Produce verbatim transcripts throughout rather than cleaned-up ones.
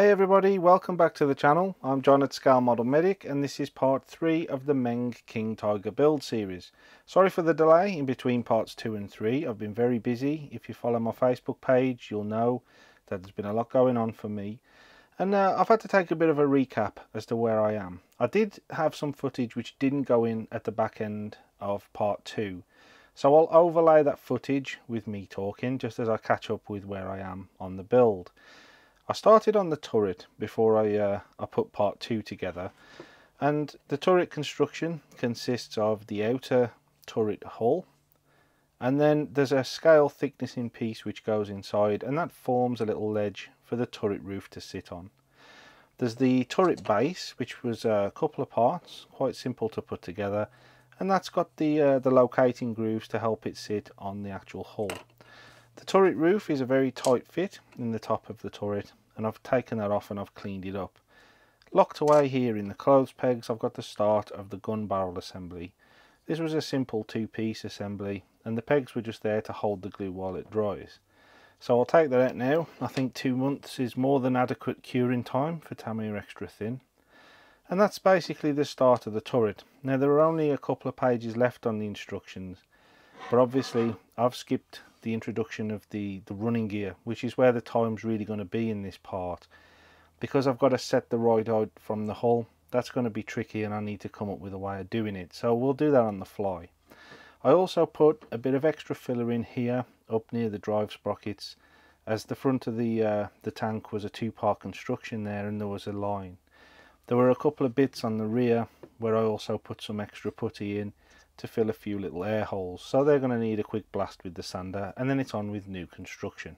Hey everybody, welcome back to the channel. I'm John at Scale Model Medic and this is part three of the Meng King Tiger build series. Sorry for the delay in between parts two and three, I've been very busy. If you follow my Facebook page you'll know that there's been a lot going on for me. And uh, I've had to take a bit of a recap as to where I am. I did have some footage which didn't go in at the back end of part two. So I'll overlay that footage with me talking just as I catch up with where I am on the build. I started on the turret before I, uh, I put part two together, and the turret construction consists of the outer turret hull, and then there's a scale thickness in piece which goes inside, and that forms a little ledge for the turret roof to sit on. There's the turret base, which was a couple of parts, quite simple to put together, and that's got the, uh, the locating grooves to help it sit on the actual hull. The turret roof is a very tight fit in the top of the turret, and I've taken that off and I've cleaned it up. Locked away here in the clothes pegs I've got the start of the gun barrel assembly. This was a simple two-piece assembly and the pegs were just there to hold the glue while it dries. So I'll take that out now. I think two months is more than adequate curing time for Tamiya Extra Thin. And that's basically the start of the turret. Now there are only a couple of pages left on the instructions, but obviously I've skipped the introduction of the, the running gear, which is where the time's really going to be in this part. Because I've got to set the ride out from the hull, that's going to be tricky and I need to come up with a way of doing it. So we'll do that on the fly. I also put a bit of extra filler in here, up near the drive sprockets, as the front of the, uh, the tank was a two-part construction there and there was a line. There were a couple of bits on the rear where I also put some extra putty in to fill a few little air holes, so they're going to need a quick blast with the sander, and then it's on with new construction.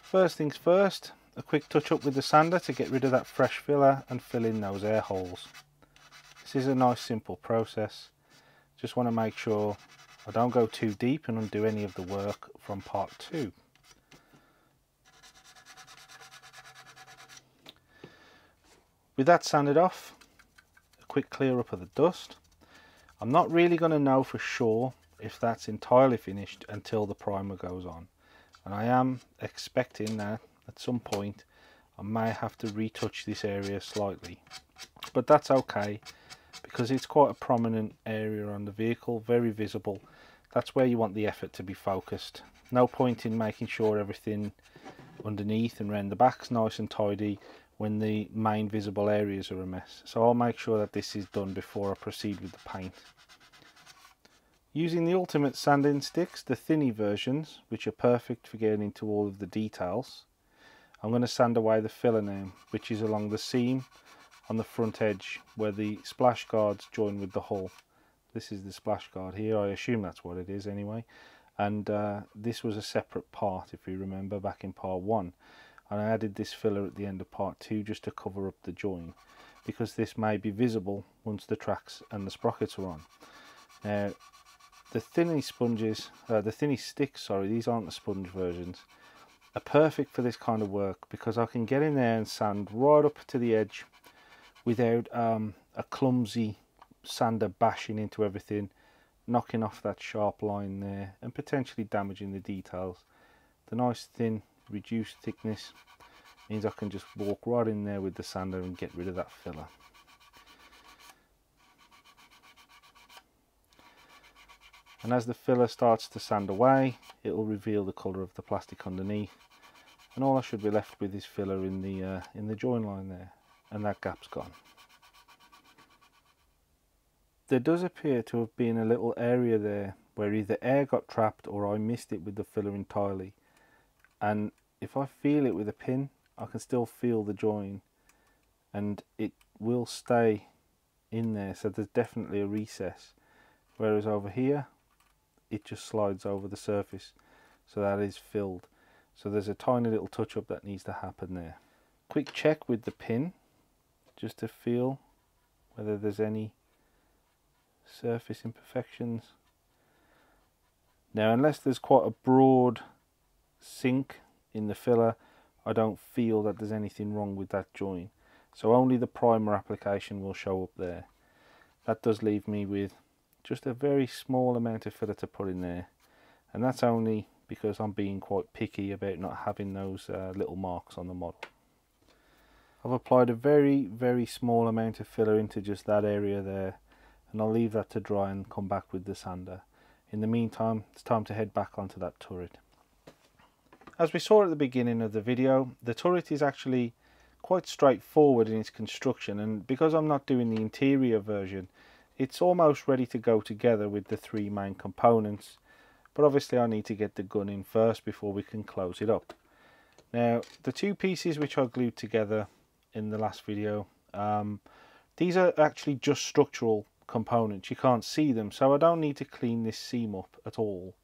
First things first, a quick touch up with the sander to get rid of that fresh filler and fill in those air holes. This is a nice simple process, just want to make sure I don't go too deep and undo any of the work from part two. With that sanded off, quick clear up of the dust. I'm not really going to know for sure if that's entirely finished until the primer goes on, and I am expecting that at some point I may have to retouch this area slightly, but that's okay because it's quite a prominent area on the vehicle, very visible. That's where you want the effort to be focused. No point in making sure everything underneath and round the back's nice and tidy when the main visible areas are a mess. So I'll make sure that this is done before I proceed with the paint. Using the Ultimate sanding sticks, the thinny versions, which are perfect for getting into all of the details, I'm going to sand away the filler now, which is along the seam on the front edge where the splash guards join with the hull. This is the splash guard here, I assume that's what it is anyway, and uh, this was a separate part if you remember back in part one. And I added this filler at the end of part two just to cover up the join, because this may be visible once the tracks and the sprockets are on. Now the thinny sponges, uh, the thinny sticks, sorry, these aren't the sponge versions, are perfect for this kind of work because I can get in there and sand right up to the edge without um, a clumsy sander bashing into everything, knocking off that sharp line there and potentially damaging the details. The nice thin reduced thickness means I can just walk right in there with the sander and get rid of that filler. And as the filler starts to sand away, it will reveal the colour of the plastic underneath, and all I should be left with is filler in the uh, in the join line there, and that gap's gone. There does appear to have been a little area there where either air got trapped or I missed it with the filler entirely. And if I feel it with a pin, I can still feel the join and it will stay in there. So there's definitely a recess, whereas over here, it just slides over the surface. So that is filled. So there's a tiny little touch up that needs to happen there. Quick check with the pin, just to feel whether there's any surface imperfections. Now, unless there's quite a broad sink in the filler, I don't feel that there's anything wrong with that join, so only the primer application will show up there. That does leave me with just a very small amount of filler to put in there, and that's only because I'm being quite picky about not having those uh, little marks on the model. I've applied a very, very small amount of filler into just that area there, and I'll leave that to dry and come back with the sander. In the meantime, it's time to head back onto that turret. As we saw at the beginning of the video, the turret is actually quite straightforward in its construction, and because I'm not doing the interior version, it's almost ready to go together with the three main components, but obviously I need to get the gun in first before we can close it up. Now, the two pieces which I glued together in the last video, um, these are actually just structural components. You can't see them, so I don't need to clean this seam up at all.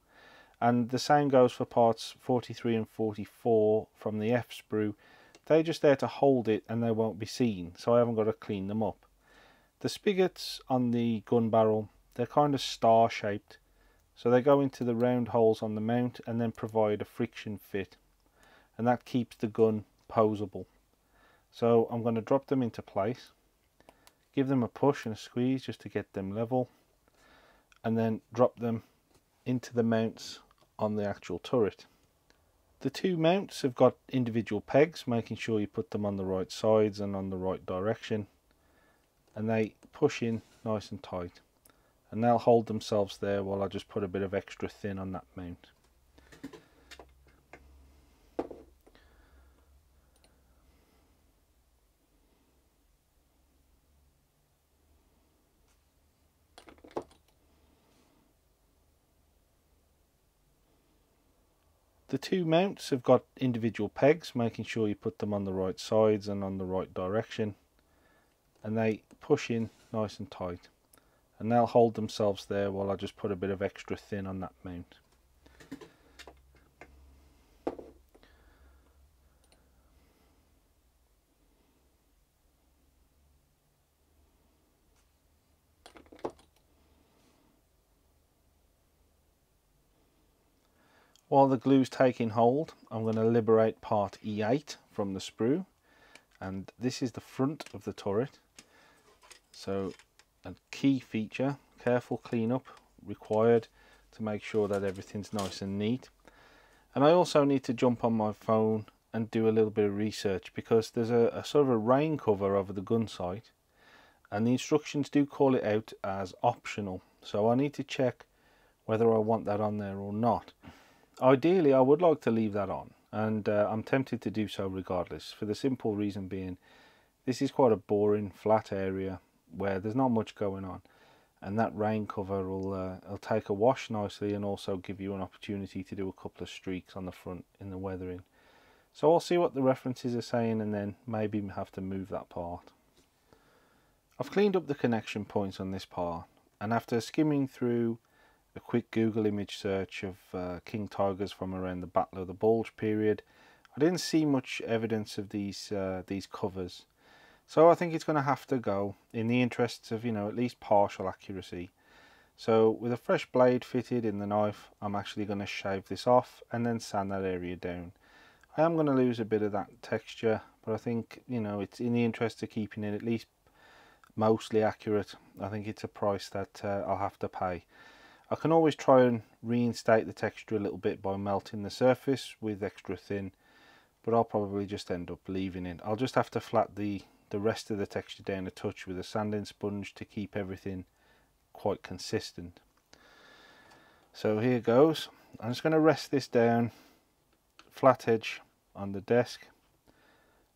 And the same goes for parts forty-three and forty-four from the F-sprue. They're just there to hold it and they won't be seen, so I haven't got to clean them up. The spigots on the gun barrel, they're kind of star shaped, so they go into the round holes on the mount and then provide a friction fit, and that keeps the gun poseable. So I'm going to drop them into place, give them a push and a squeeze just to get them level, and then drop them into the mounts on the actual turret. The two mounts have got individual pegs, making sure you put them on the right sides and on the right direction, and they push in nice and tight, and they'll hold themselves there while I just put a bit of extra thin on that mount. The two mounts have got individual pegs, making sure you put them on the right sides and on the right direction, and they push in nice and tight, and they'll hold themselves there while I just put a bit of extra thin on that mount. While the glue's taking hold, I'm going to liberate part E eight from the sprue, and this is the front of the turret. So a key feature, careful cleanup required to make sure that everything's nice and neat. And I also need to jump on my phone and do a little bit of research, because there's a, a sort of a rain cover over the gun sight, and the instructions do call it out as optional. So I need to check whether I want that on there or not. Ideally, I would like to leave that on, and uh, I'm tempted to do so regardless, for the simple reason being this is quite a boring flat area where there's not much going on, and that rain cover will uh, it'll take a wash nicely and also give you an opportunity to do a couple of streaks on the front in the weathering. So I'll see what the references are saying and then maybe have to move that part. I've cleaned up the connection points on this part, and after skimming through a quick Google image search of uh, King Tigers from around the Battle of the Bulge period, I didn't see much evidence of these uh, these covers. So I think it's going to have to go in the interests of, you know, at least partial accuracy. So with a fresh blade fitted in the knife, I'm actually going to shave this off and then sand that area down. I am going to lose a bit of that texture, but I think, you know, it's in the interest of keeping it at least mostly accurate. I think it's a price that uh, I'll have to pay. I can always try and reinstate the texture a little bit by melting the surface with extra thin, but I'll probably just end up leaving it. I'll just have to flat the the rest of the texture down a touch with a sanding sponge to keep everything quite consistent. So here goes. I'm just going to rest this down, flat edge on the desk,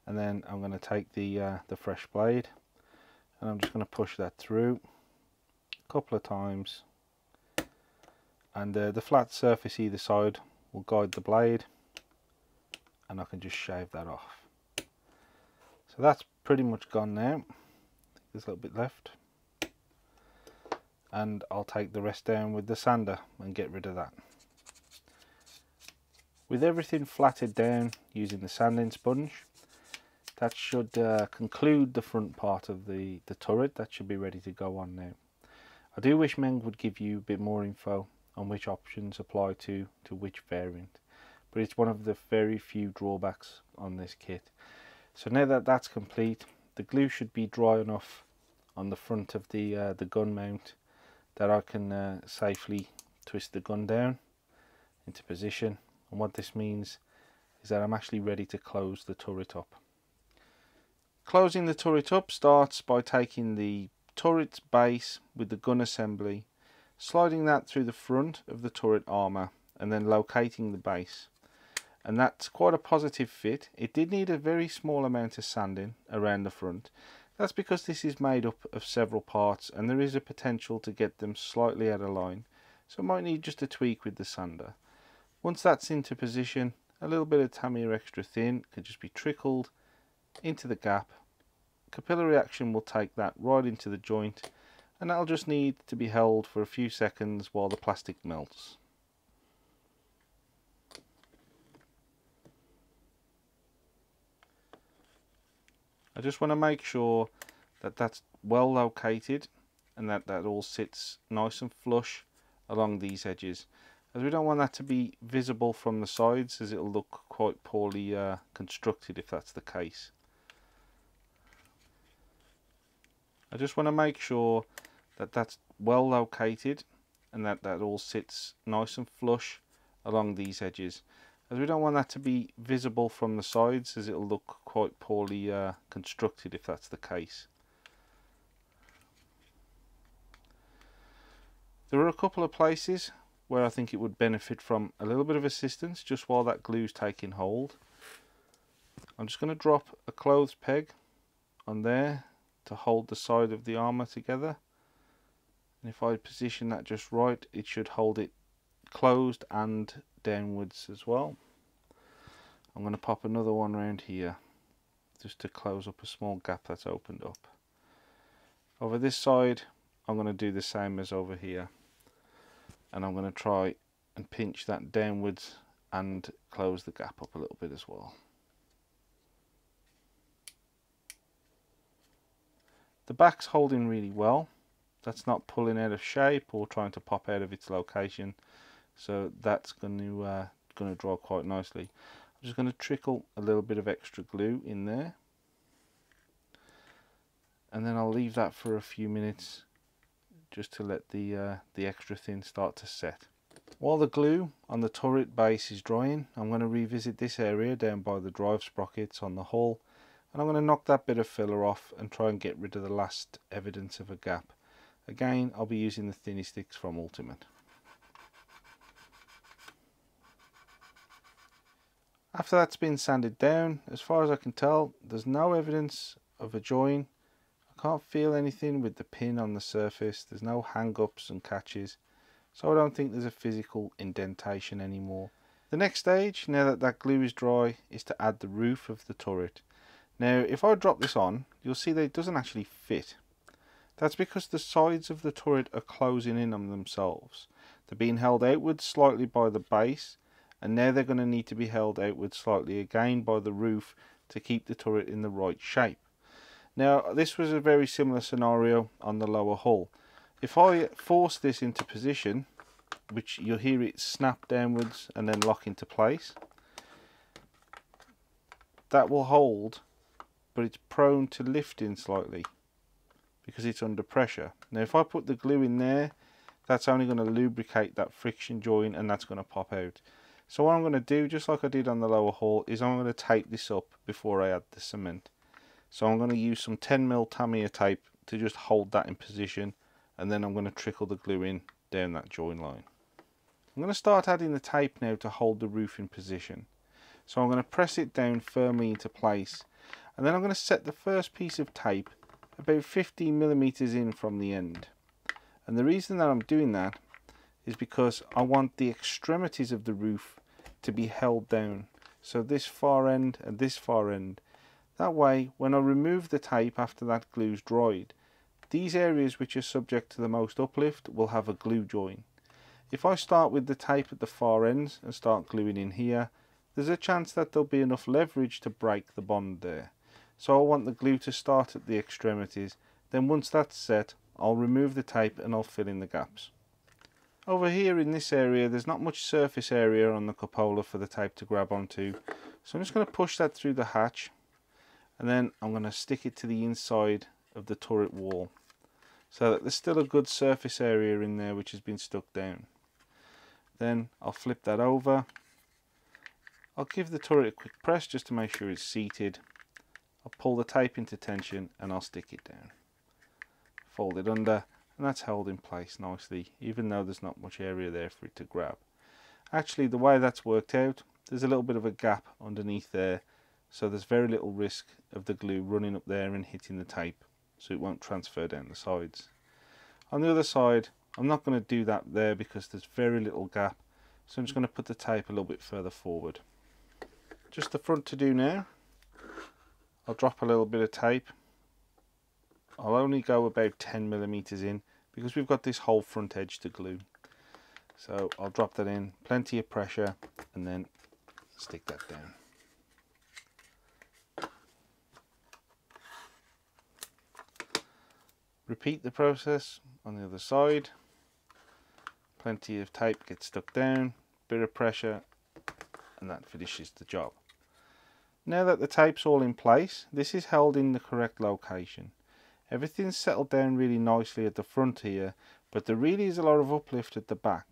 and then I'm going to take the uh, the fresh blade and I'm just going to push that through a couple of times, and uh, the flat surface either side will guide the blade, and I can just shave that off. So that's pretty much gone now. There's a little bit left, and I'll take the rest down with the sander and get rid of that. With everything flatted down using the sanding sponge, that should uh, conclude the front part of the, the turret. That should be ready to go on now. I do wish Meng would give you a bit more info on which options apply to, to which variant, but it's one of the very few drawbacks on this kit. So now that that's complete, the glue should be dry enough on the front of the uh, the gun mount that I can uh, safely twist the gun down into position and what this means is that I'm actually ready to close the turret up. Closing the turret up starts by taking the turret base with the gun assembly, sliding that through the front of the turret armour and then locating the base. And that's quite a positive fit. It did need a very small amount of sanding around the front. That's because this is made up of several parts and there is a potential to get them slightly out of line, so it might need just a tweak with the sander. Once that's into position, a little bit of Tamiya Extra Thin could just be trickled into the gap. Capillary action will take that right into the joint, and that'll just need to be held for a few seconds while the plastic melts. I just want to make sure that that's well located and that that all sits nice and flush along these edges, as we don't want that to be visible from the sides, as it'll look quite poorly uh, constructed if that's the case. I just want to make sure that that's well located and that that all sits nice and flush along these edges, as we don't want that to be visible from the sides, as it'll look quite poorly uh, constructed if that's the case. There are a couple of places where I think it would benefit from a little bit of assistance just while that glue's taking hold. I'm just going to drop a clothes peg on there to hold the side of the armour together, and if I position that just right, it should hold it closed and downwards as well. I'm going to pop another one around here just to close up a small gap that's opened up. Over this side I'm going to do the same as over here, and I'm going to try and pinch that downwards and close the gap up a little bit as well. The back's holding really well, that's not pulling out of shape or trying to pop out of its location, so that's going to, uh, going to draw quite nicely. I'm just going to trickle a little bit of extra glue in there, and then I'll leave that for a few minutes just to let the, uh, the extra thin start to set. While the glue on the turret base is drying, I'm going to revisit this area down by the drive sprockets on the hull, and I'm going to knock that bit of filler off and try and get rid of the last evidence of a gap. Again, I'll be using the thinny sticks from Ultimate. After that's been sanded down, as far as I can tell, there's no evidence of a join. I can't feel anything with the pin on the surface, there's no hang-ups and catches, so I don't think there's a physical indentation anymore. The next stage, now that that glue is dry, is to add the roof of the turret. Now, if I drop this on, you'll see that it doesn't actually fit. That's because the sides of the turret are closing in on themselves. They're being held outwards slightly by the base, and now they're going to need to be held outward slightly again by the roof to keep the turret in the right shape. Now, this was a very similar scenario on the lower hull. If I force this into position, which you'll hear it snap downwards and then lock into place, that will hold, but it's prone to lifting slightly because it's under pressure. Now, if I put the glue in there, that's only going to lubricate that friction joint and that's going to pop out. So what I'm going to do, just like I did on the lower hull, is I'm going to tape this up before I add the cement. So I'm going to use some ten mil Tamiya tape to just hold that in position, and then I'm going to trickle the glue in down that join line. I'm going to start adding the tape now to hold the roof in position. So I'm going to press it down firmly into place, and then I'm going to set the first piece of tape about fifteen millimeters in from the end. And the reason that I'm doing that is because I want the extremities of the roof to be held down, so this far end and this far end. That way, when I remove the tape after that glue's dried, these areas which are subject to the most uplift will have a glue join. If I start with the tape at the far ends and start gluing in here, there's a chance that there'll be enough leverage to break the bond there. So I want the glue to start at the extremities, then once that's set, I'll remove the tape and I'll fill in the gaps. Over here in this area, there's not much surface area on the cupola for the tape to grab onto, so I'm just going to push that through the hatch, and then I'm going to stick it to the inside of the turret wall so that there's still a good surface area in there which has been stuck down. Then I'll flip that over I'll give the turret a quick press just to make sure it's seated. I'll pull the tape into tension and I'll stick it down. Fold it under and that's held in place nicely, even though there's not much area there for it to grab. Actually, the way that's worked out, there's a little bit of a gap underneath there, so there's very little risk of the glue running up there and hitting the tape, so it won't transfer down the sides. On the other side, I'm not going to do that there because there's very little gap, so I'm just going to put the tape a little bit further forward. Just the front to do now. I'll drop a little bit of tape. I'll only go about ten millimeters in because we've got this whole front edge to glue. So I'll drop that in, plenty of pressure, and then stick that down. Repeat the process on the other side. Plenty of tape gets stuck down, bit of pressure, and that finishes the job. Now that the tape's all in place, this is held in the correct location. Everything's settled down really nicely at the front here, but there really is a lot of uplift at the back.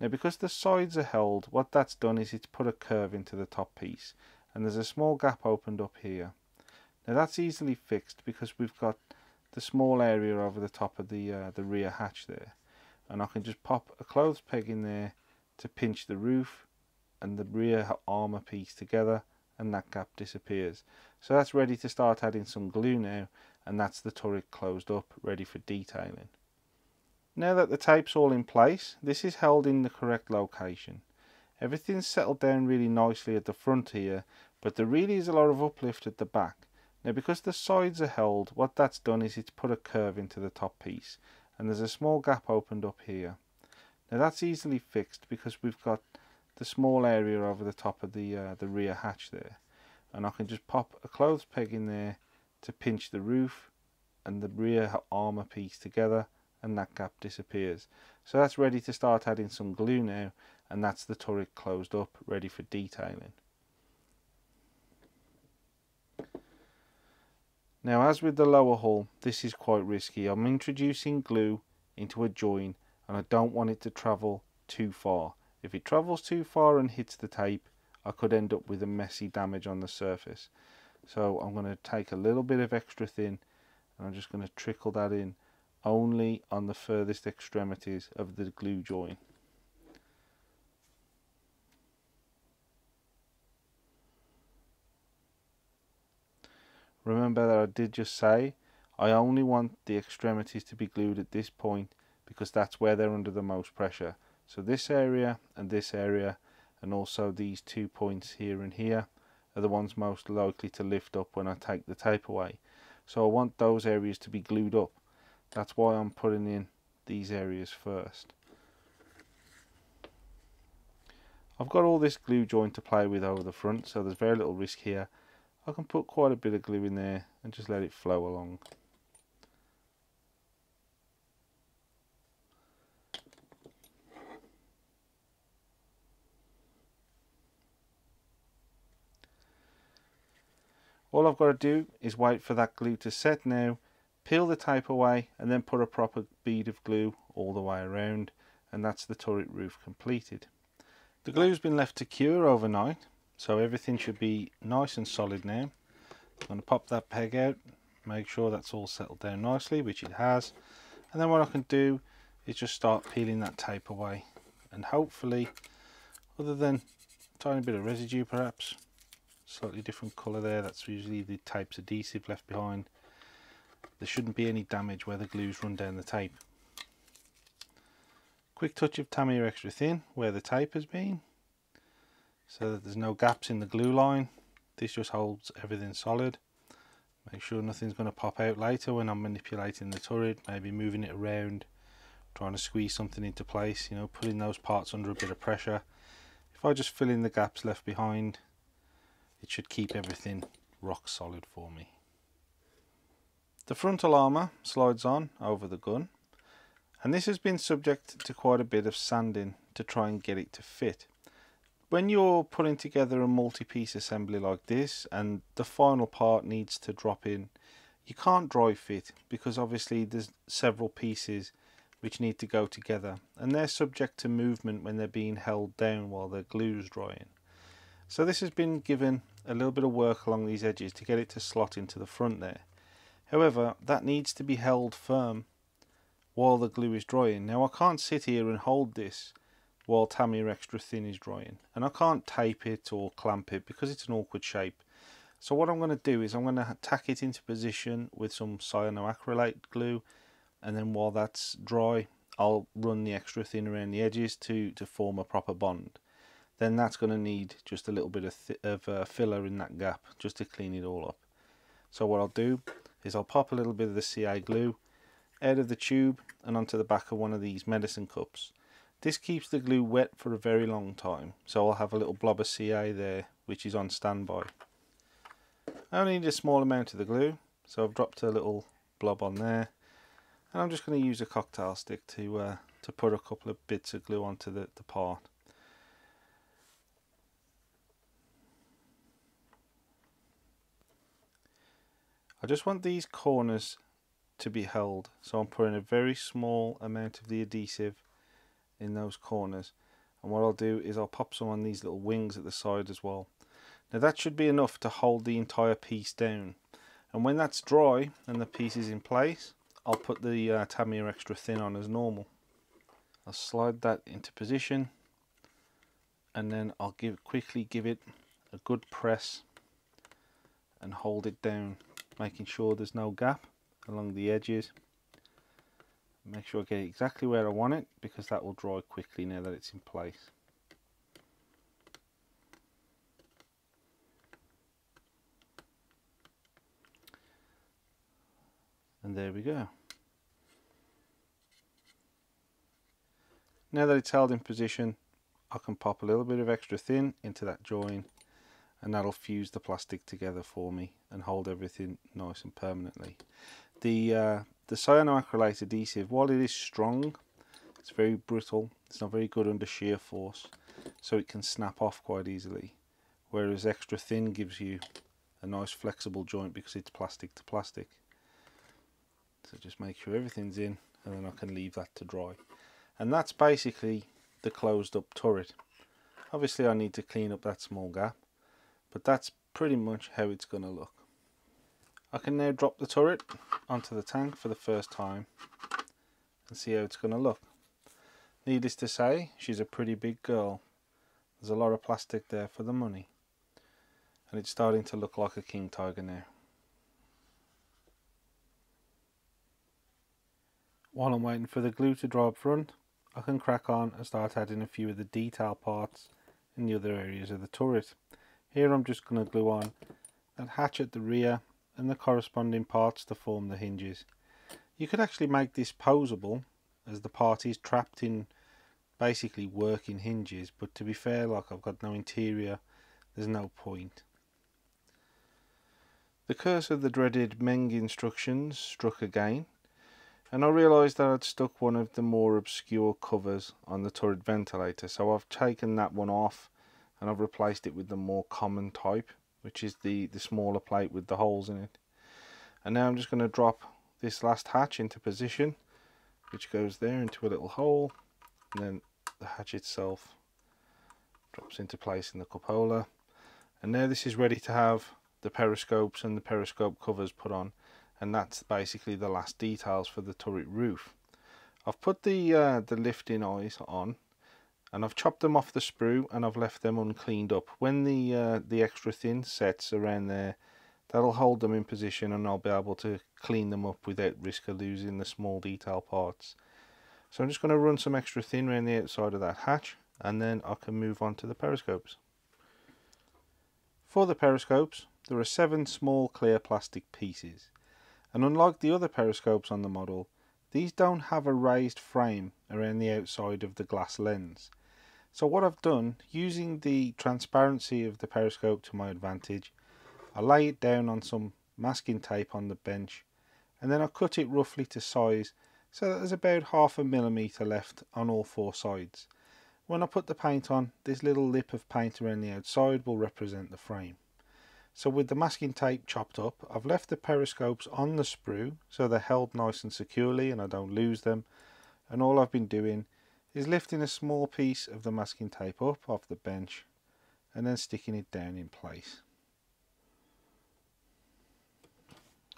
Now, because the sides are held, what that's done is it's put a curve into the top piece, and there's a small gap opened up here. Now that's easily fixed because we've got the small area over the top of the, uh, the rear hatch there, and I can just pop a clothes peg in there to pinch the roof and the rear armour piece together, and that gap disappears. So that's ready to start adding some glue now, and that's the turret closed up, ready for detailing. Now that the tape's all in place, this is held in the correct location. Everything's settled down really nicely at the front here, but there really is a lot of uplift at the back. Now, because the sides are held, what that's done is it's put a curve into the top piece, and there's a small gap opened up here. Now that's easily fixed because we've got the small area over the top of the, uh, the rear hatch there, and I can just pop a clothes peg in there to pinch the roof and the rear armour piece together, and that gap disappears. So that's ready to start adding some glue now, and that's the turret closed up, ready for detailing. Now, as with the lower hull, this is quite risky. I'm introducing glue into a join, and I don't want it to travel too far. If it travels too far and hits the tape, I could end up with a messy damage on the surface. So I'm going to take a little bit of extra thin, and I'm just going to trickle that in only on the furthest extremities of the glue join. Remember that I did just say I only want the extremities to be glued at this point because that's where they're under the most pressure. So this area and this area, and also these two points here and here, are the ones most likely to lift up when I take the tape away. So I want those areas to be glued up. That's why I'm putting in these areas first. I've got all this glue joint to play with over the front, so there's very little risk here. I can put quite a bit of glue in there and just let it flow along. All I've got to do is wait for that glue to set now, peel the tape away, and then put a proper bead of glue all the way around, and that's the turret roof completed. The glue's been left to cure overnight, so everything should be nice and solid now. I'm going to pop that peg out, make sure that's all settled down nicely, which it has, and then what I can do is just start peeling that tape away, and hopefully, other than a tiny bit of residue perhaps, slightly different colour there, that's usually the tape's adhesive left behind, there shouldn't be any damage where the glues run down the tape. Quick touch of Tamiya Extra Thin where the tape has been, so that there's no gaps in the glue line. This just holds everything solid. Make sure nothing's going to pop out later when I'm manipulating the turret, maybe moving it around, trying to squeeze something into place, you know, putting those parts under a bit of pressure. If I just fill in the gaps left behind, it should keep everything rock solid for me. The frontal armour slides on over the gun, and this has been subject to quite a bit of sanding to try and get it to fit. When you're putting together a multi-piece assembly like this and the final part needs to drop in, you can't dry fit because obviously there's several pieces which need to go together, and they're subject to movement when they're being held down while the glue's drying. So this has been given a little bit of work along these edges to get it to slot into the front there. However, that needs to be held firm while the glue is drying. Now I can't sit here and hold this while Tamiya Extra Thin is drying, and I can't tape it or clamp it because it's an awkward shape. So what I'm going to do is I'm going to tack it into position with some cyanoacrylate glue, and then while that's dry I'll run the extra thin around the edges to, to form a proper bond. Then that's going to need just a little bit of, th of uh, filler in that gap just to clean it all up. So what I'll do is I'll pop a little bit of the C A glue out of the tube and onto the back of one of these medicine cups. This keeps the glue wet for a very long time, so I'll have a little blob of C A there which is on standby. I only need a small amount of the glue, so I've dropped a little blob on there, and I'm just going to use a cocktail stick to uh, to put a couple of bits of glue onto the, the part. I just want these corners to be held, so I'm putting a very small amount of the adhesive in those corners, and what I'll do is I'll pop some on these little wings at the side as well. Now that should be enough to hold the entire piece down, and when that's dry and the piece is in place, I'll put the uh, Tamiya Extra Thin on as normal. I'll slide that into position, and then I'll give quickly give it a good press and hold it down, making sure there's no gap along the edges. Make sure I get it exactly where I want it, because that will dry quickly now that it's in place. And there we go. Now that it's held in position, I can pop a little bit of extra thin into that join, and that'll fuse the plastic together for me and hold everything nice and permanently. The uh, the cyanoacrylate adhesive, while it is strong, it's very brittle. It's not very good under shear force, so it can snap off quite easily. Whereas extra thin gives you a nice flexible joint because it's plastic to plastic. So just make sure everything's in, and then I can leave that to dry. And that's basically the closed up turret. Obviously I need to clean up that small gap, but that's pretty much how it's going to look. I can now drop the turret onto the tank for the first time and see how it's going to look. Needless to say, she's a pretty big girl. There's a lot of plastic there for the money. And it's starting to look like a King Tiger now. While I'm waiting for the glue to dry up front, I can crack on and start adding a few of the detail parts in the other areas of the turret. Here I'm just going to glue on that hatch at the rear and the corresponding parts to form the hinges. You could actually make this posable, as the part is trapped in basically working hinges, but to be fair, like, I've got no interior, there's no point. The curse of the dreaded Meng instructions struck again, and I realised that I'd stuck one of the more obscure covers on the turret ventilator, so I've taken that one off and I've replaced it with the more common type, which is the, the smaller plate with the holes in it. And now I'm just going to drop this last hatch into position, which goes there into a little hole, and then the hatch itself drops into place in the cupola. And now this is ready to have the periscopes and the periscope covers put on. And that's basically the last details for the turret roof. I've put the uh, the lifting eyes on, and I've chopped them off the sprue, and I've left them uncleaned up. When the uh, the extra thin sets around there, that'll hold them in position, and I'll be able to clean them up without risk of losing the small detail parts. So I'm just going to run some extra thin around the outside of that hatch, and then I can move on to the periscopes. For the periscopes, there are seven small clear plastic pieces. And unlike the other periscopes on the model, these don't have a raised frame around the outside of the glass lens. So what I've done, using the transparency of the periscope to my advantage, I lay it down on some masking tape on the bench, and then I cut it roughly to size so that there's about half a millimetre left on all four sides. When I put the paint on, this little lip of paint around the outside will represent the frame. So with the masking tape chopped up, I've left the periscopes on the sprue so they're held nice and securely and I don't lose them. And all I've been doing is lifting a small piece of the masking tape up off the bench and then sticking it down in place.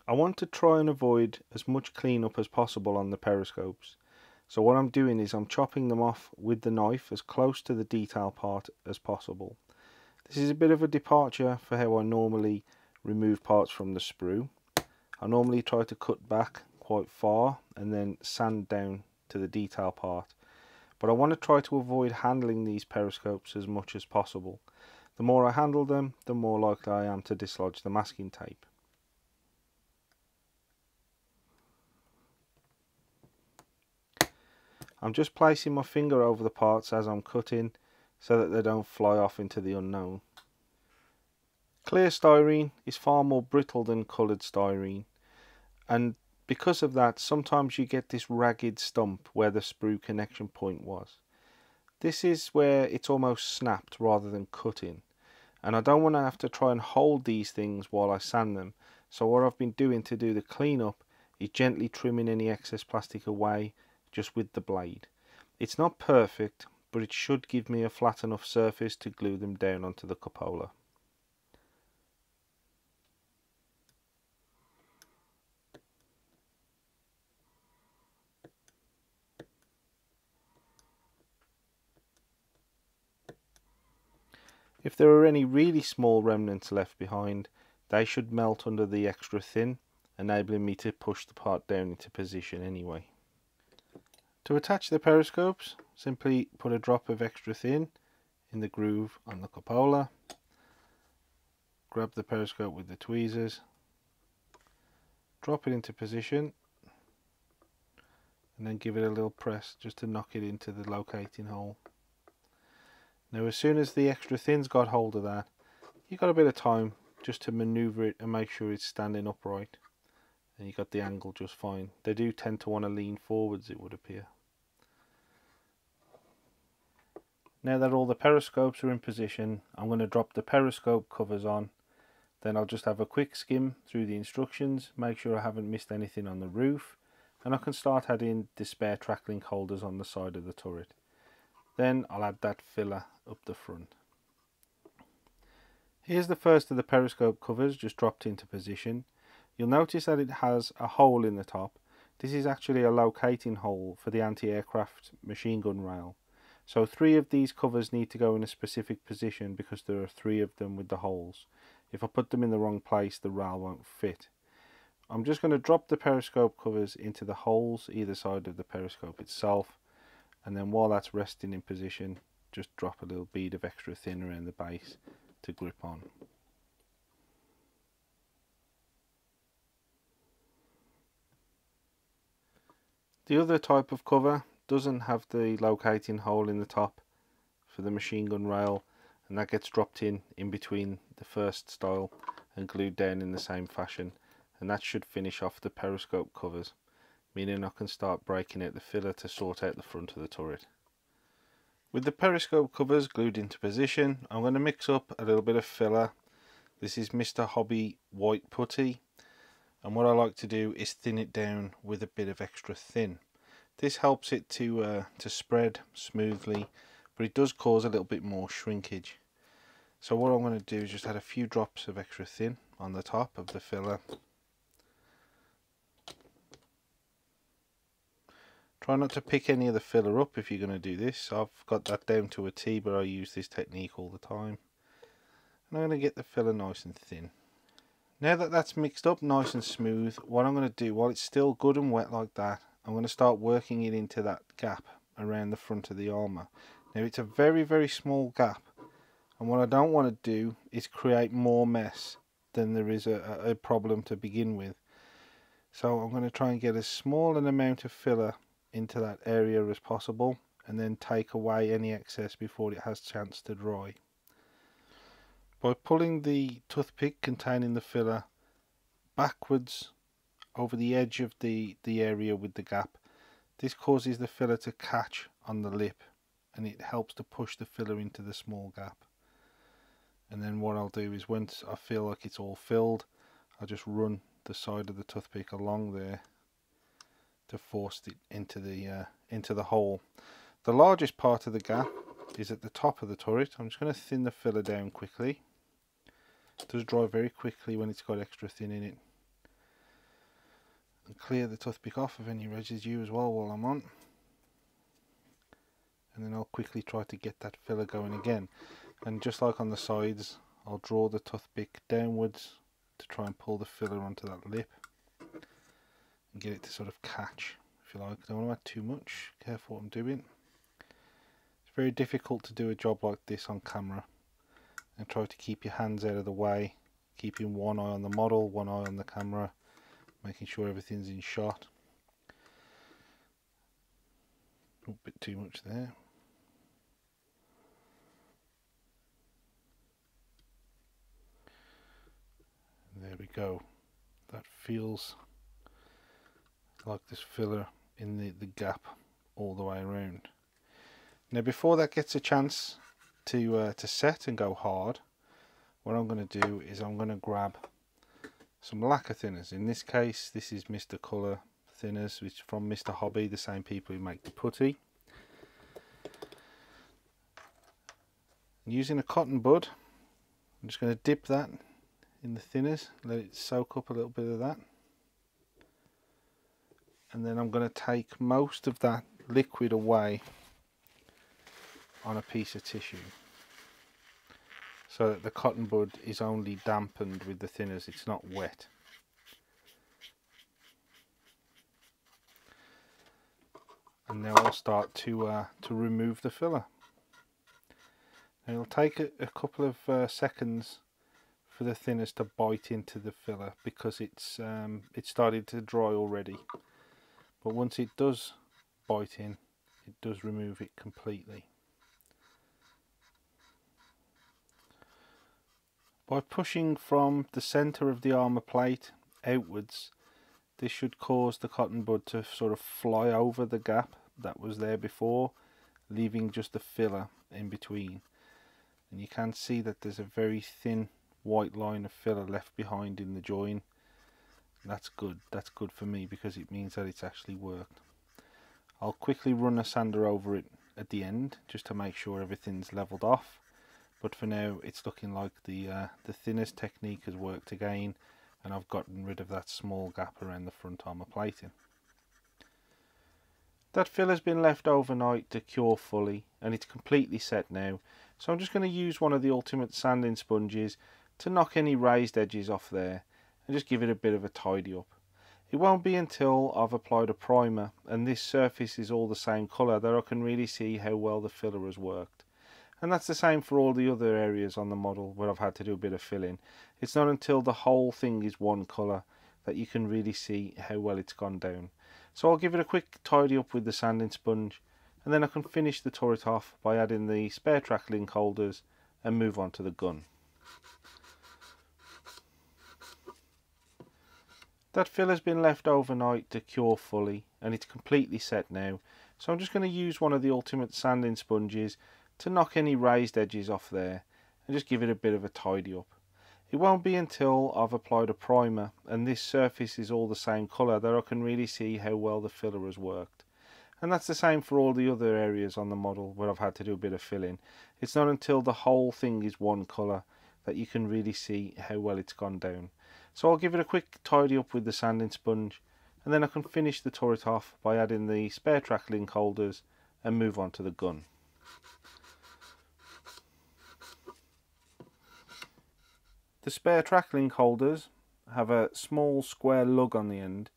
I want to try and avoid as much cleanup as possible on the periscopes, so what I'm doing is I'm chopping them off with the knife as close to the detail part as possible. This is a bit of a departure for how I normally remove parts from the sprue. I normally try to cut back quite far and then sand down to the detail part, but I want to try to avoid handling these periscopes as much as possible. The more I handle them, the more likely I am to dislodge the masking tape. I'm just placing my finger over the parts as I'm cutting so that they don't fly off into the unknown. Clear styrene is far more brittle than coloured styrene, and because of that sometimes you get this ragged stump where the sprue connection point was. This is where it's almost snapped rather than cutting, and I don't want to have to try and hold these things while I sand them, so what I've been doing to do the cleanup is gently trimming any excess plastic away just with the blade. It's not perfect, but it should give me a flat enough surface to glue them down onto the cupola. If there are any really small remnants left behind, they should melt under the extra thin, enabling me to push the part down into position anyway. To attach the periscopes, simply put a drop of extra thin in the groove on the cupola, grab the periscope with the tweezers, drop it into position, and then give it a little press just to knock it into the locating hole. Now, as soon as the extra thin's got hold of that, you've got a bit of time just to maneuver it and make sure it's standing upright. And you got the angle just fine. They do tend to want to lean forwards, it would appear. Now that all the periscopes are in position, I'm going to drop the periscope covers on. Then I'll just have a quick skim through the instructions, make sure I haven't missed anything on the roof, and I can start adding the spare tracklink holders on the side of the turret. Then I'll add that filler up the front. Here's the first of the periscope covers just dropped into position. You'll notice that it has a hole in the top. This is actually a locating hole for the anti-aircraft machine gun rail. So three of these covers need to go in a specific position because there are three of them with the holes. If I put them in the wrong place, the rail won't fit. I'm just going to drop the periscope covers into the holes either side of the periscope itself, and then while that's resting in position, just drop a little bead of extra thin around the base to grip on. The other type of cover doesn't have the locating hole in the top for the machine gun rail, and that gets dropped in in between the first style and glued down in the same fashion, and that should finish off the periscope covers, meaning I can start breaking out the filler to sort out the front of the turret. With the periscope covers glued into position, I'm going to mix up a little bit of filler. This is Mister Hobby White Putty. And what I like to do is thin it down with a bit of extra thin. This helps it to uh, to spread smoothly, but it does cause a little bit more shrinkage. So what I'm going to do is just add a few drops of extra thin on the top of the filler. Try not to pick any of the filler up if you're going to do this. I've got that down to a T, but I use this technique all the time. And I'm going to get the filler nice and thin. Now that that's mixed up nice and smooth, what I'm going to do, while it's still good and wet like that, I'm going to start working it into that gap around the front of the armour. Now it's a very, very small gap, and what I don't want to do is create more mess than there is a, a problem to begin with. So I'm going to try and get as small an amount of filler into that area as possible, and then take away any excess before it has a chance to dry. By pulling the toothpick containing the filler backwards over the edge of the, the area with the gap, this causes the filler to catch on the lip, and it helps to push the filler into the small gap. And then what I'll do is, once I feel like it's all filled, I'll just run the side of the toothpick along there to force it into the, uh, into the hole. The largest part of the gap is at the top of the turret. I'm just going to thin the filler down quickly. It does dry very quickly when it's got extra thin in it. And clear the toothpick off of any residue as well while I'm on. And then I'll quickly try to get that filler going again. And just like on the sides, I'll draw the toothpick downwards to try and pull the filler onto that lip. And get it to sort of catch, if you like. I don't want to add too much. Careful what I'm doing. It's very difficult to do a job like this on camera. And try to keep your hands out of the way. Keeping one eye on the model, one eye on the camera. Making sure everything's in shot. A little bit too much there. There we go. That feels like this filler in the, the gap all the way around. Now before that gets a chance to, uh, to set and go hard, what I'm going to do is I'm going to grab some lacquer thinners. In this case, this is Mister Colour thinners, which is from Mister Hobby, the same people who make the putty. And using a cotton bud, I'm just going to dip that in the thinners, let it soak up a little bit of that, and then I'm going to take most of that liquid away on a piece of tissue so that the cotton bud is only dampened with the thinners, it's not wet. And now I'll start to uh, to remove the filler. And it'll take a, a couple of uh, seconds for the thinners to bite into the filler because it's um, it started to dry already. But once it does bite in, it does remove it completely. By pushing from the centre of the armour plate outwards, this should cause the cotton bud to sort of fly over the gap that was there before, leaving just the filler in between. And you can see that there's a very thin white line of filler left behind in the join. That's good. That's good for me because it means that it's actually worked. I'll quickly run a sander over it at the end just to make sure everything's leveled off. But for now, it's looking like the uh, the thinnest technique has worked again. And I've gotten rid of that small gap around the front armour plating. That filler's been left overnight to cure fully and it's completely set now. So I'm just going to use one of the Ultimate sanding sponges to knock any raised edges off there and just give it a bit of a tidy up. It won't be until I've applied a primer and this surface is all the same colour that I can really see how well the filler has worked. And that's the same for all the other areas on the model where I've had to do a bit of filling. It's not until the whole thing is one colour that you can really see how well it's gone down. So I'll give it a quick tidy up with the sanding sponge and then I can finish the turret off by adding the spare track link holders and move on to the gun. That filler's been left overnight to cure fully and it's completely set now. So I'm just going to use one of the Ultimate sanding sponges to knock any raised edges off there and just give it a bit of a tidy up. It won't be until I've applied a primer and this surface is all the same colour that I can really see how well the filler has worked. And that's the same for all the other areas on the model where I've had to do a bit of filling. It's not until the whole thing is one colour that you can really see how well it's gone down. So I'll give it a quick tidy up with the sanding sponge and then I can finish the turret off by adding the spare track link holders and move on to the gun. The spare track link holders have a small square lug on the end,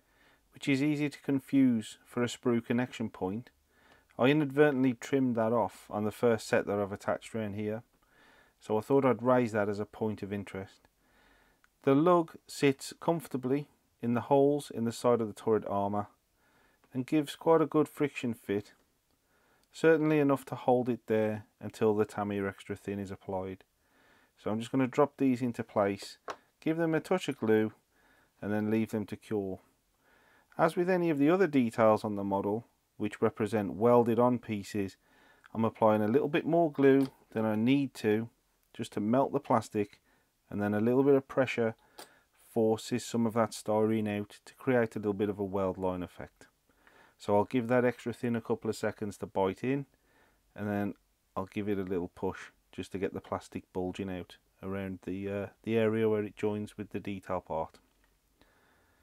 which is easy to confuse for a sprue connection point. I inadvertently trimmed that off on the first set that I've attached around here, so I thought I'd raise that as a point of interest. The lug sits comfortably in the holes in the side of the turret armour and gives quite a good friction fit, certainly enough to hold it there until the Tamiya Extra Thin is applied. So I'm just going to drop these into place, give them a touch of glue and then leave them to cure. As with any of the other details on the model, which represent welded on pieces, I'm applying a little bit more glue than I need to just to melt the plastic, and then a little bit of pressure forces some of that styrene out to create a little bit of a weld line effect. So I'll give that extra thin a couple of seconds to bite in and then I'll give it a little push just to get the plastic bulging out around the uh, the area where it joins with the detail part.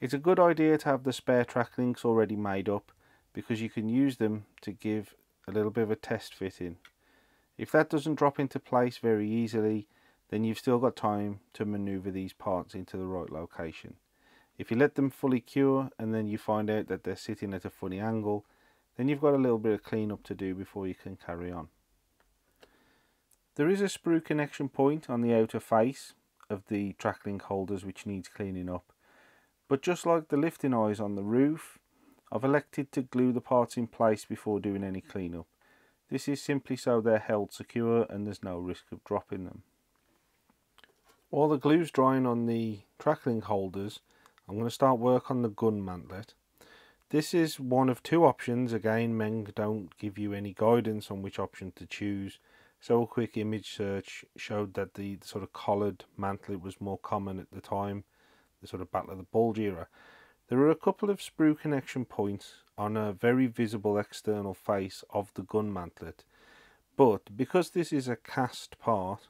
It's a good idea to have the spare track links already made up, because you can use them to give a little bit of a test fitting. If that doesn't drop into place very easily, then you've still got time to maneuver these parts into the right location. If you let them fully cure and then you find out that they're sitting at a funny angle, then you've got a little bit of cleanup to do before you can carry on. There is a sprue connection point on the outer face of the track link holders which needs cleaning up, but just like the lifting eyes on the roof, I've elected to glue the parts in place before doing any cleanup. This is simply so they're held secure and there's no risk of dropping them. While the glue's drying on the track link holders, I'm going to start work on the gun mantlet. This is one of two options. Again, Meng don't give you any guidance on which option to choose, so a quick image search showed that the sort of collared mantlet was more common at the time, the sort of Battle of the Bulge era. There are a couple of sprue connection points on a very visible external face of the gun mantlet, but because this is a cast part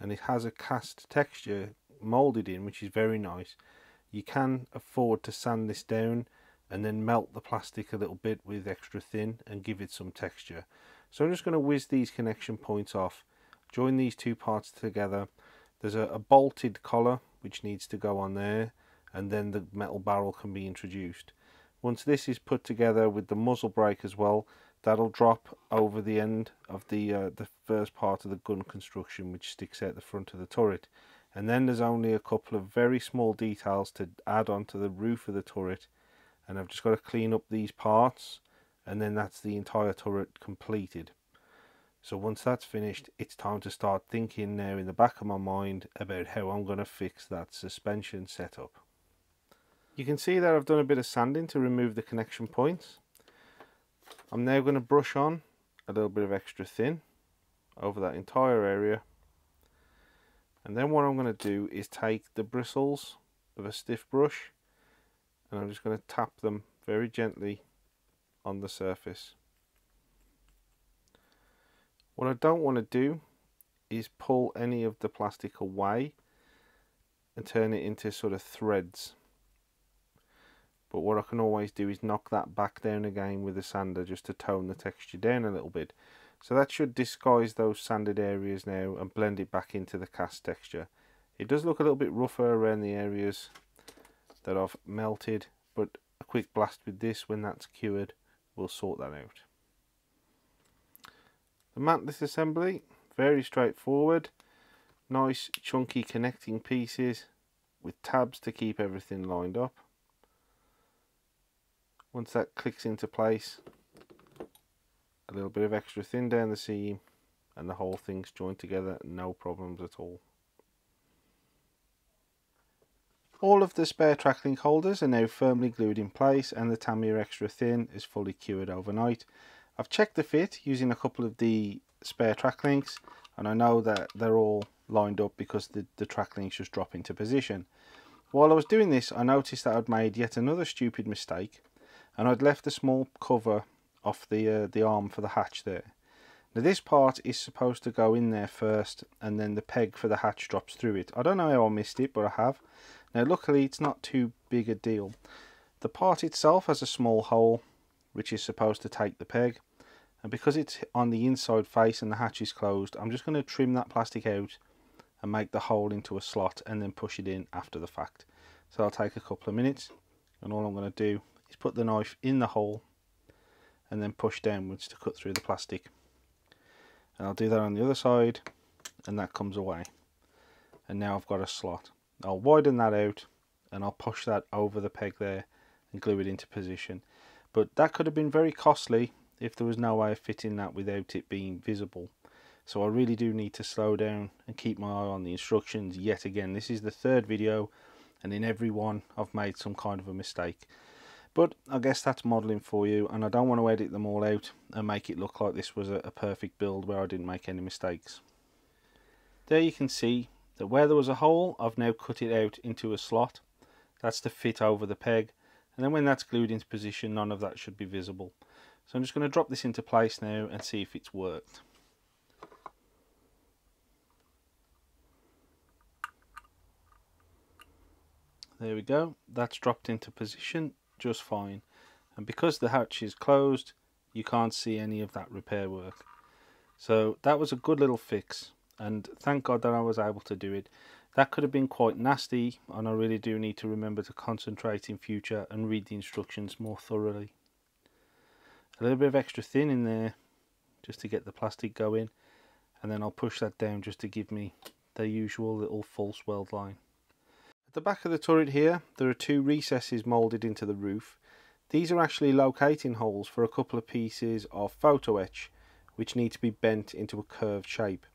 and it has a cast texture moulded in, which is very nice, you can afford to sand this down and then melt the plastic a little bit with extra thin and give it some texture. So I'm just going to whiz these connection points off, join these two parts together. There's a, a bolted collar which needs to go on there, and then the metal barrel can be introduced. Once this is put together with the muzzle brake as well, that'll drop over the end of the, uh, the first part of the gun construction which sticks out the front of the turret. And then there's only a couple of very small details to add onto the roof of the turret, and I've just got to clean up these parts, and then that's the entire turret completed. So once that's finished, it's time to start thinking now in the back of my mind about how I'm going to fix that suspension setup. You can see that I've done a bit of sanding to remove the connection points. I'm now going to brush on a little bit of extra thin over that entire area. And then what I'm going to do is take the bristles of a stiff brush and I'm just going to tap them very gently on the surface. What I don't want to do is pull any of the plastic away and turn it into sort of threads. But what I can always do is knock that back down again with a sander just to tone the texture down a little bit. So that should disguise those sanded areas now and blend it back into the cast texture. It does look a little bit rougher around the areas that I've melted, but a quick blast with this when that's cured will sort that out. The mantlet assembly, very straightforward. Nice chunky connecting pieces with tabs to keep everything lined up. Once that clicks into place, a little bit of extra thin down the seam and the whole thing's joined together, no problems at all. All of the spare track link holders are now firmly glued in place and the Tamiya Extra Thin is fully cured overnight. I've checked the fit using a couple of the spare track links and I know that they're all lined up because the, the track links just drop into position. While I was doing this, I noticed that I'd made yet another stupid mistake and I'd left a small cover off the uh, the arm for the hatch there. Now this part is supposed to go in there first and then the peg for the hatch drops through it. I don't know how I missed it, but I have. Now luckily it's not too big a deal. The part itself has a small hole which is supposed to take the peg, and because it's on the inside face and the hatch is closed, I'm just going to trim that plastic out and make the hole into a slot and then push it in after the fact. So I'll take a couple of minutes and all I'm going to do is put the knife in the hole and then push downwards to cut through the plastic. And I'll do that on the other side and that comes away. And now I've got a slot. I'll widen that out and I'll push that over the peg there and glue it into position. But that could have been very costly if there was no way of fitting that without it being visible. So I really do need to slow down and keep my eye on the instructions yet again. This is the third video and in every one I've made some kind of a mistake. But I guess that's modelling for you, and I don't want to edit them all out and make it look like this was a perfect build where I didn't make any mistakes. There you can see that where there was a hole, I've now cut it out into a slot. That's to fit over the peg, and then when that's glued into position, none of that should be visible. So I'm just going to drop this into place now and see if it's worked. There we go, that's dropped into position just fine, and because the hatch is closed you can't see any of that repair work. So that was a good little fix, and thank God that I was able to do it. That could have been quite nasty, and I really do need to remember to concentrate in future and read the instructions more thoroughly. A little bit of extra thin in there just to get the plastic going, and then I'll push that down just to give me the usual little false weld line. At the back of the turret here there are two recesses moulded into the roof. These are actually locating holes for a couple of pieces of photo etch which need to be bent into a curved shape.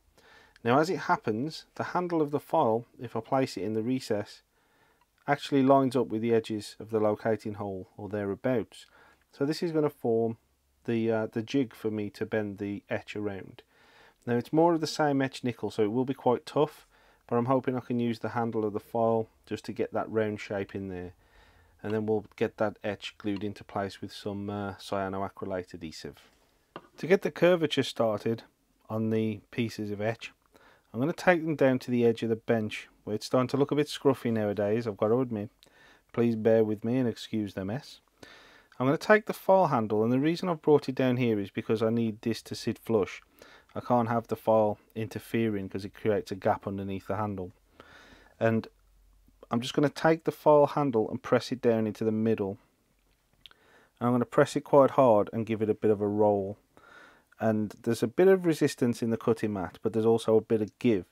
Now as it happens, the handle of the file, if I place it in the recess, actually lines up with the edges of the locating hole or thereabouts. So this is going to form the, uh, the jig for me to bend the etch around. Now it's more of the same etch nickel, so it will be quite tough, but I'm hoping I can use the handle of the file just to get that round shape in there. And then we'll get that etch glued into place with some uh, cyanoacrylate adhesive. To get the curvature started on the pieces of etch, I'm going to take them down to the edge of the bench, where it's starting to look a bit scruffy nowadays, I've got to admit. Please bear with me and excuse the mess. I'm going to take the file handle, and the reason I've brought it down here is because I need this to sit flush. I can't have the file interfering because it creates a gap underneath the handle. And I'm just going to take the file handle and press it down into the middle. And I'm going to press it quite hard and give it a bit of a roll. And there's a bit of resistance in the cutting mat, but there's also a bit of give,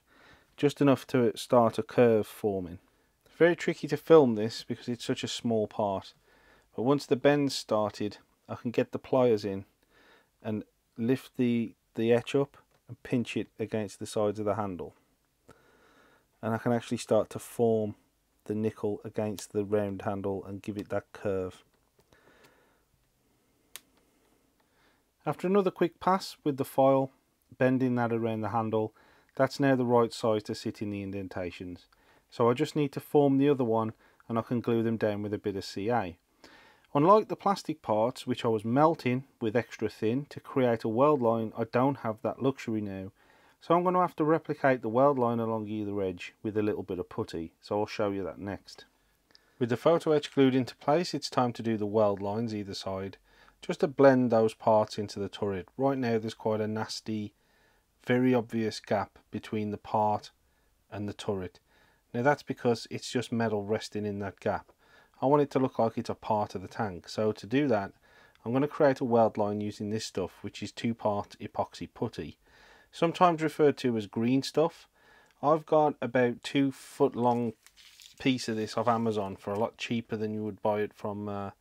just enough to start a curve forming. It's very tricky to film this because it's such a small part, but once the bend's started I can get the pliers in and lift the the etch up and pinch it against the sides of the handle, and I can actually start to form the nickel against the round handle and give it that curve. After another quick pass with the file, bending that around the handle, that's now the right size to sit in the indentations. So I just need to form the other one and I can glue them down with a bit of C A. Unlike the plastic parts, which I was melting with extra thin to create a weld line, I don't have that luxury now. So I'm going to have to replicate the weld line along either edge with a little bit of putty. So I'll show you that next. With the photo etch glued into place, it's time to do the weld lines either side, just to blend those parts into the turret. Right now there's quite a nasty, very obvious gap between the part and the turret. Now that's because it's just metal resting in that gap. I want it to look like it's a part of the tank, so to do that I'm going to create a weld line using this stuff, which is two-part epoxy putty, sometimes referred to as green stuff. I've got about two foot long piece of this off Amazon for a lot cheaper than you would buy it from, uh,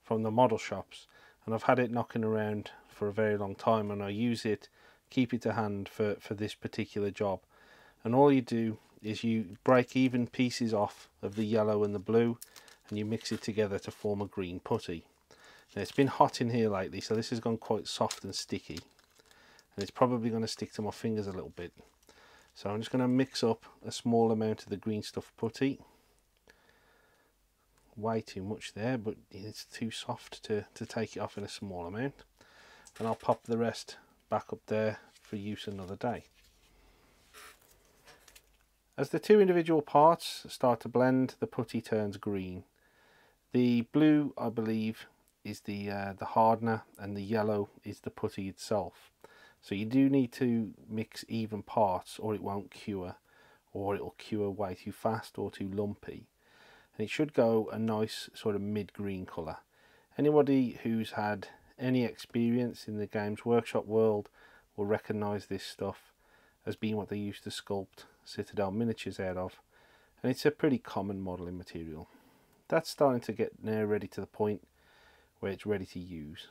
from the model shops. And I've had it knocking around for a very long time, and I use it, keep it to hand for, for this particular job. And all you do is you break even pieces off of the yellow and the blue and you mix it together to form a green putty. Now it's been hot in here lately, so this has gone quite soft and sticky, and it's probably going to stick to my fingers a little bit. So I'm just going to mix up a small amount of the green stuff putty. Way too much there, but it's too soft to, to take it off in a small amount, and I'll pop the rest back up there for use another day. As the two individual parts start to blend, the putty turns green. The blue, I believe, is the, uh, the hardener, and the yellow is the putty itself. So you do need to mix even parts or it won't cure, or it will cure way too fast or too lumpy. And it should go a nice sort of mid-green colour. Anybody who's had any experience in the Games Workshop world will recognise this stuff as being what they used to sculpt Citadel miniatures out of, and it's a pretty common modelling material. That's starting to get now ready to the point where it's ready to use.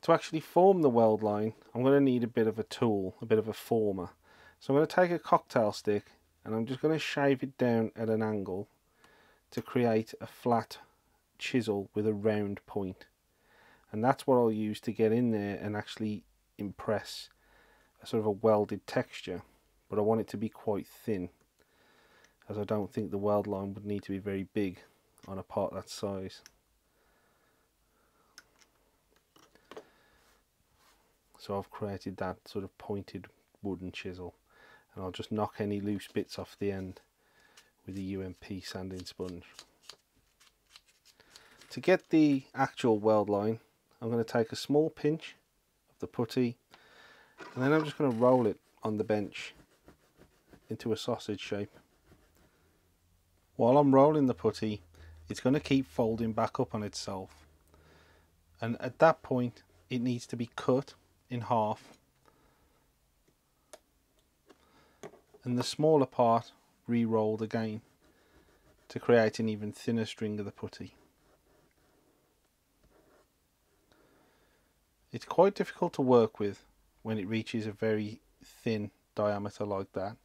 To actually form the weld line, I'm going to need a bit of a tool, a bit of a former. So I'm going to take a cocktail stick, and I'm just going to shave it down at an angle to create a flat chisel with a round point. And that's what I'll use to get in there and actually impress a sort of a welded texture. But I want it to be quite thin, as I don't think the weld line would need to be very big on a part that size. So I've created that sort of pointed wooden chisel. And I'll just knock any loose bits off the end with a U M P sanding sponge. To get the actual weld line, I'm going to take a small pinch of the putty and then I'm just going to roll it on the bench into a sausage shape. While I'm rolling the putty, it's going to keep folding back up on itself, and at that point it needs to be cut in half and the smaller part re-rolled again to create an even thinner string of the putty. It's quite difficult to work with when it reaches a very thin diameter like that,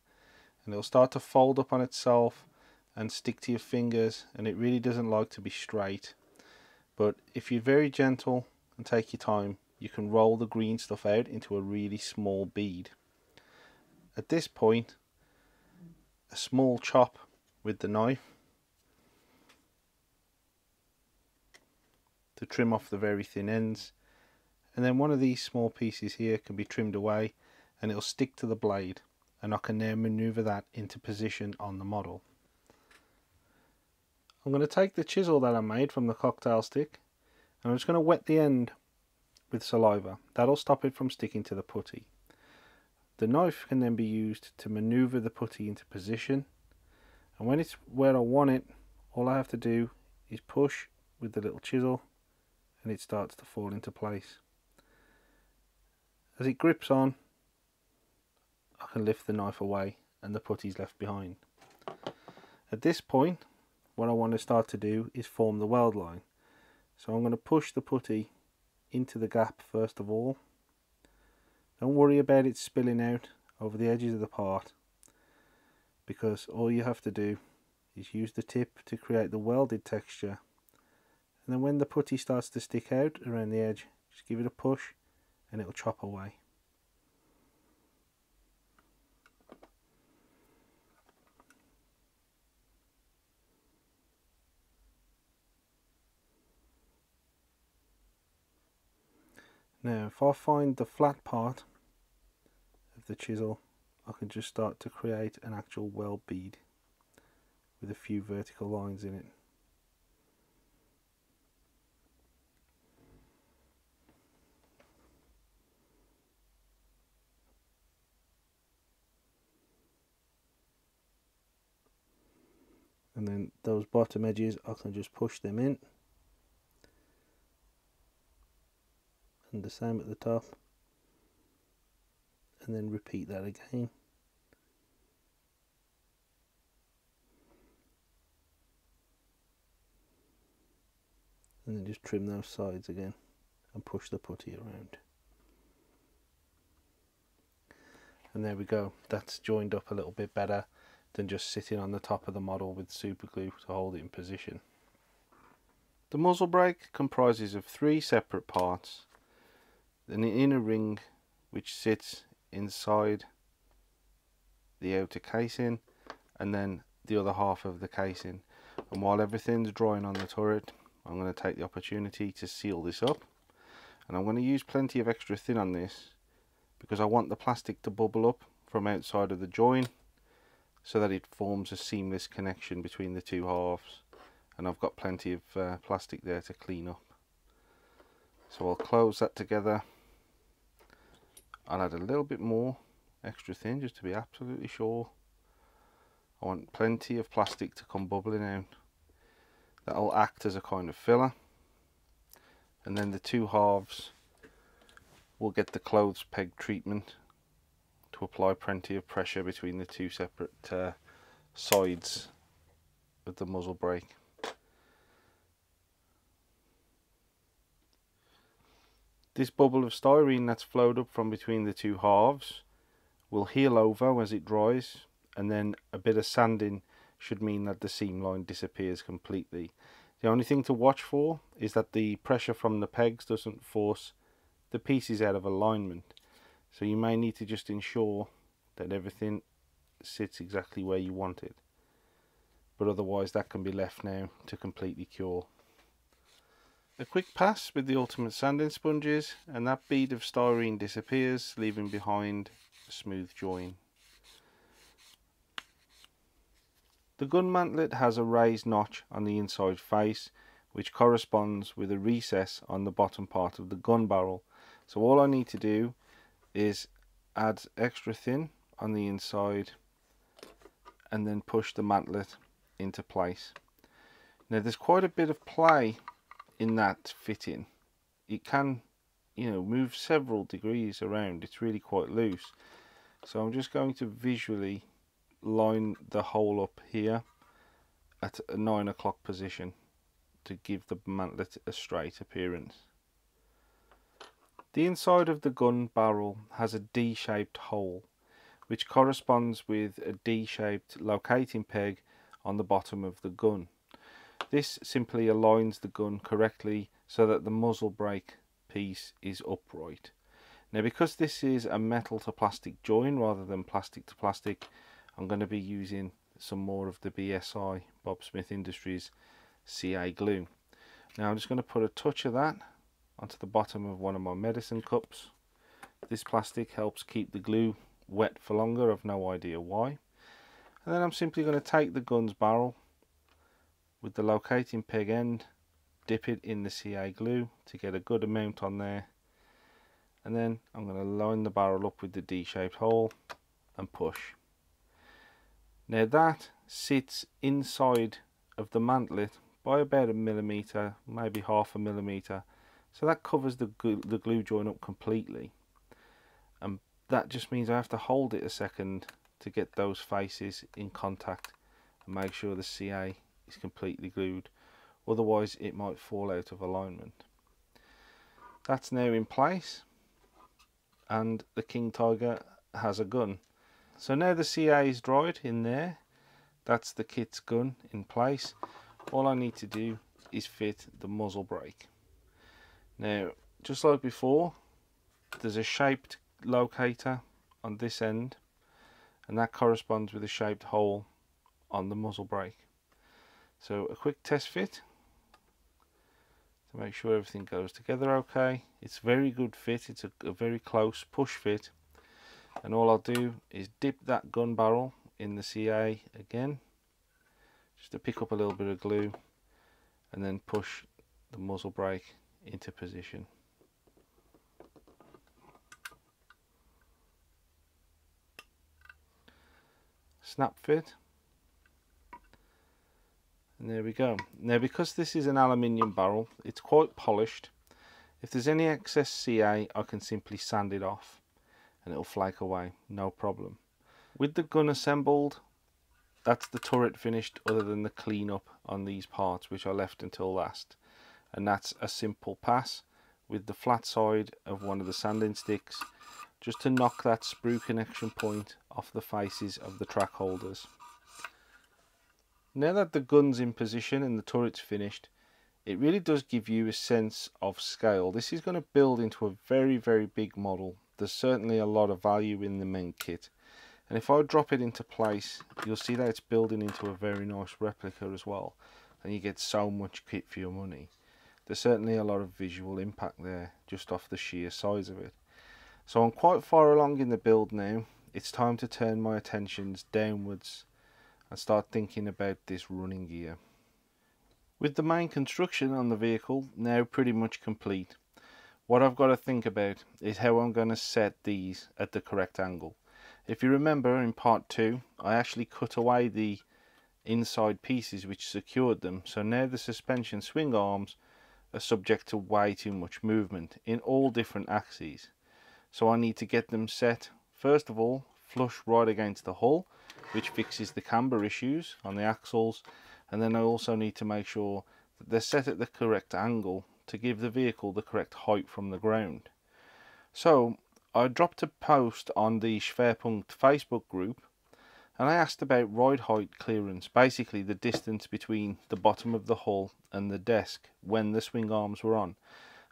and it'll start to fold up on itself and stick to your fingers, and it really doesn't like to be straight. But if you're very gentle and take your time, you can roll the green stuff out into a really small bead. At this point, a small chop with the knife to trim off the very thin ends, and then one of these small pieces here can be trimmed away and it'll stick to the blade, and I can now maneuver that into position on the model. I'm going to take the chisel that I made from the cocktail stick and I'm just going to wet the end with saliva. That'll stop it from sticking to the putty. The knife can then be used to maneuver the putty into position, and when it's where I want it, all I have to do is push with the little chisel and it starts to fall into place. As it grips on, I can lift the knife away and the putty's left behind. At this point, what I want to start to do is form the weld line. So I'm going to push the putty into the gap first of all. Don't worry about it spilling out over the edges of the part, because all you have to do is use the tip to create the welded texture, and then when the putty starts to stick out around the edge, just give it a push and it'll chop away. Now if I find the flat part of the chisel, I can just start to create an actual weld bead with a few vertical lines in it. And then those bottom edges, I can just push them in. And the same at the top, and then repeat that again. And then just trim those sides again and push the putty around. And there we go, that's joined up a little bit better than just sitting on the top of the model with super glue to hold it in position. The muzzle brake comprises of three separate parts. An inner ring which sits inside the outer casing, and then the other half of the casing. And while everything's drying on the turret, I'm going to take the opportunity to seal this up, and I'm going to use plenty of extra thin on this because I want the plastic to bubble up from outside of the join so that it forms a seamless connection between the two halves, and I've got plenty of uh, plastic there to clean up. So I'll close that together. I'll add a little bit more extra thin just to be absolutely sure. I want plenty of plastic to come bubbling out. That'll act as a kind of filler, and then the two halves will get the clothes peg treatment to apply plenty of pressure between the two separate uh, sides of the muzzle brake. This bubble of styrene that's flowed up from between the two halves will heal over as it dries, and then a bit of sanding should mean that the seam line disappears completely. The only thing to watch for is that the pressure from the pegs doesn't force the pieces out of alignment. So you may need to just ensure that everything sits exactly where you want it. But otherwise that can be left now to completely cure. A quick pass with the Ultimate sanding sponges and that bead of styrene disappears, leaving behind a smooth join. The gun mantlet has a raised notch on the inside face, which corresponds with a recess on the bottom part of the gun barrel. So all I need to do is add extra thin on the inside and then push the mantlet into place. Now there's quite a bit of play in that fitting. It can, you know, move several degrees around. It's really quite loose. So I'm just going to visually line the hole up here at a nine o'clock position to give the mantlet a straight appearance. The inside of the gun barrel has a D-shaped hole, which corresponds with a D-shaped locating peg on the bottom of the gun. This simply aligns the gun correctly so that the muzzle brake piece is upright. Now, because this is a metal to plastic join rather than plastic to plastic, I'm going to be using some more of the B S I, Bob Smith Industries, C A glue. Now I'm just going to put a touch of that onto the bottom of one of my medicine cups. This plastic helps keep the glue wet for longer, I've no idea why. And then I'm simply going to take the gun's barrel with the locating peg end, dip it in the C A glue to get a good amount on there, and then I'm going to line the barrel up with the D-shaped hole and push. Now that sits inside of the mantlet by about a millimetre, maybe half a millimetre, so that covers the glue, the glue joint up completely, and that just means I have to hold it a second to get those faces in contact and make sure the C A is completely glued, otherwise it might fall out of alignment. That's now in place and the King Tiger has a gun. So now the C A is dried in there, that's the kit's gun in place. All I need to do is fit the muzzle brake. Now, just like before, there's a shaped locator on this end and that corresponds with a shaped hole on the muzzle brake. So a quick test fit to make sure everything goes together okay. It's very good fit, it's a, a very close push fit, and all I'll do is dip that gun barrel in the C A again just to pick up a little bit of glue and then push the muzzle brake into position. Snap fit, and there we go. Now because this is an aluminium barrel, it's quite polished. If there's any excess C A, I can simply sand it off and it'll flake away, no problem. With the gun assembled, that's the turret finished, other than the cleanup on these parts which I left until last. And that's a simple pass with the flat side of one of the sanding sticks just to knock that sprue connection point off the faces of the track holders. Now that the gun's in position and the turret's finished, it really does give you a sense of scale. This is going to build into a very, very big model. There's certainly a lot of value in the main kit. And if I drop it into place, you'll see that it's building into a very nice replica as well. And you get so much kit for your money. There's certainly a lot of visual impact there just off the sheer size of it. So I'm quite far along in the build now. It's time to turn my attentions downwards and start thinking about this running gear. With the main construction on the vehicle now pretty much complete, what I've got to think about is how I'm going to set these at the correct angle. If you remember in part two, I actually cut away the inside pieces which secured them, so now the suspension swing arms are subject to way too much movement in all different axes. So I need to get them set first of all flush right against the hull, which fixes the camber issues on the axles, and then I also need to make sure that they're set at the correct angle to give the vehicle the correct height from the ground. So I dropped a post on the Schwerpunkt Facebook group and I asked about ride height clearance, basically the distance between the bottom of the hull and the desk when the swing arms were on.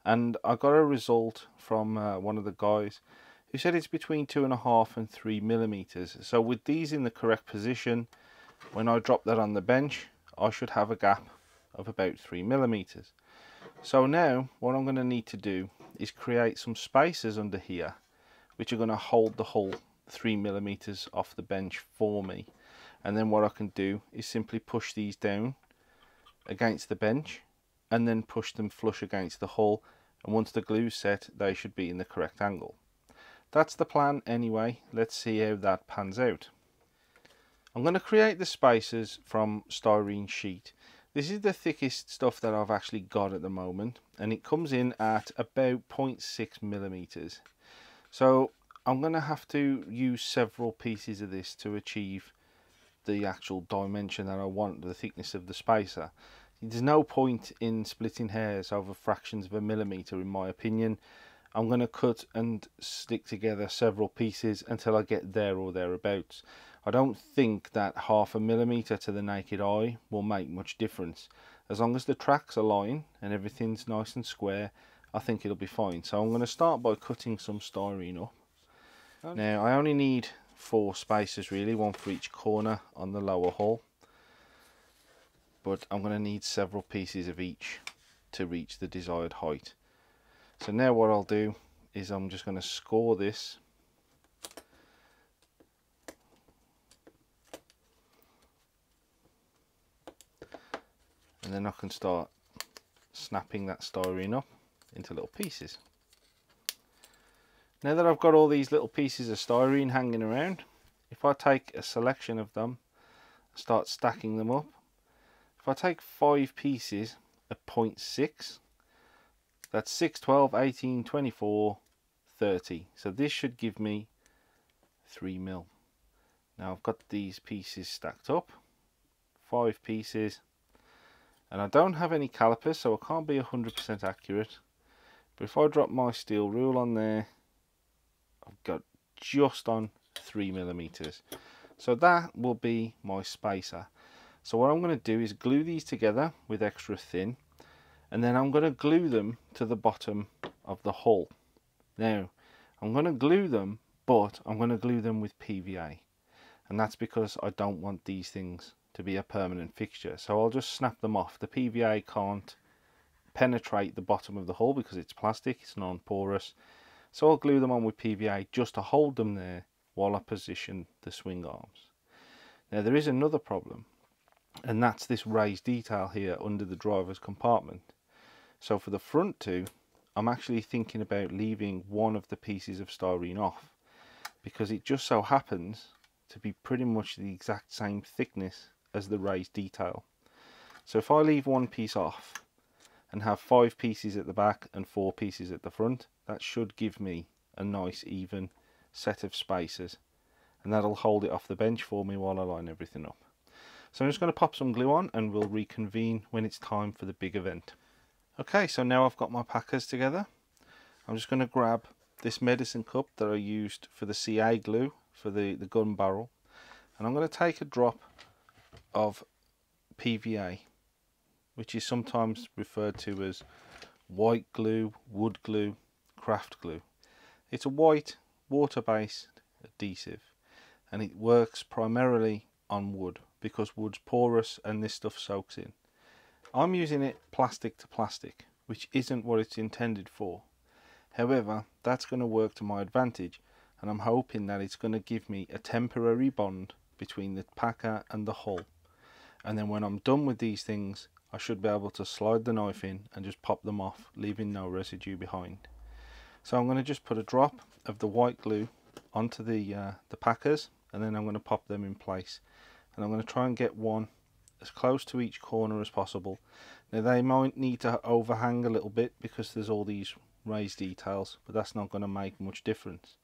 And I got a result from uh, one of the guys who said it's between two and a half and three millimeters. So with these in the correct position, when I drop that on the bench, I should have a gap of about three millimeters. So now what I'm going to need to do is create some spacers under here, which are going to hold the hull three millimeters off the bench for me, and then what I can do is simply push these down against the bench and then push them flush against the hull, and once the glue's set they should be in the correct angle. That's the plan anyway, let's see how that pans out. I'm going to create the spacers from styrene sheet. This is the thickest stuff that I've actually got at the moment, and it comes in at about zero point six millimeters. So I'm going to have to use several pieces of this to achieve the actual dimension that I want, the thickness of the spacer. There's no point in splitting hairs over fractions of a millimeter, in my opinion. I'm going to cut and stick together several pieces until I get there or thereabouts. I don't think that half a millimeter to the naked eye will make much difference. As long as the tracks align and everything's nice and square, I think it'll be fine. So I'm going to start by cutting some styrene up. Okay. Now I only need four spacers really, one for each corner on the lower hull. But I'm going to need several pieces of each to reach the desired height. So now what I'll do is I'm just going to score this. And then I can start snapping that styrene up into little pieces. Now that I've got all these little pieces of styrene hanging around, if I take a selection of them, start stacking them up. If I take five pieces of zero point six, that's six, twelve, eighteen, twenty-four, thirty. So this should give me three mil. Now I've got these pieces stacked up, five pieces. And I don't have any calipers, so I can't be one hundred percent accurate. But if I drop my steel rule on there, I've got just on three millimeters. So that will be my spacer. So what I'm going to do is glue these together with extra thin. And then I'm going to glue them to the bottom of the hull. Now, I'm going to glue them, but I'm going to glue them with P V A. And that's because I don't want these things to be a permanent fixture, so I'll just snap them off. The P V A can't penetrate the bottom of the hull because it's plastic, it's non-porous, so I'll glue them on with P V A just to hold them there while I position the swing arms. Now there is another problem, and that's this raised detail here under the driver's compartment. So for the front two, I'm actually thinking about leaving one of the pieces of styrene off, because it just so happens to be pretty much the exact same thickness as the raised detail. So if I leave one piece off and have five pieces at the back and four pieces at the front, that should give me a nice even set of spacers, and that'll hold it off the bench for me while I line everything up. So I'm just going to pop some glue on and we'll reconvene when it's time for the big event. Okay, so now I've got my packers together. I'm just going to grab this medicine cup that I used for the C A glue for the, the gun barrel, and I'm going to take a drop of P V A, which is sometimes referred to as white glue, wood glue, craft glue. It's a white water-based adhesive, and it works primarily on wood because wood's porous and this stuff soaks in. I'm using it plastic to plastic, which isn't what it's intended for. However, that's going to work to my advantage, and I'm hoping that it's going to give me a temporary bond between the packer and the hull. And then when I'm done with these things, I should be able to slide the knife in and just pop them off, leaving no residue behind. So I'm going to just put a drop of the white glue onto the, uh, the packers, and then I'm going to pop them in place. And I'm going to try and get one as close to each corner as possible. Now they might need to overhang a little bit because there's all these raised details, but that's not going to make much difference.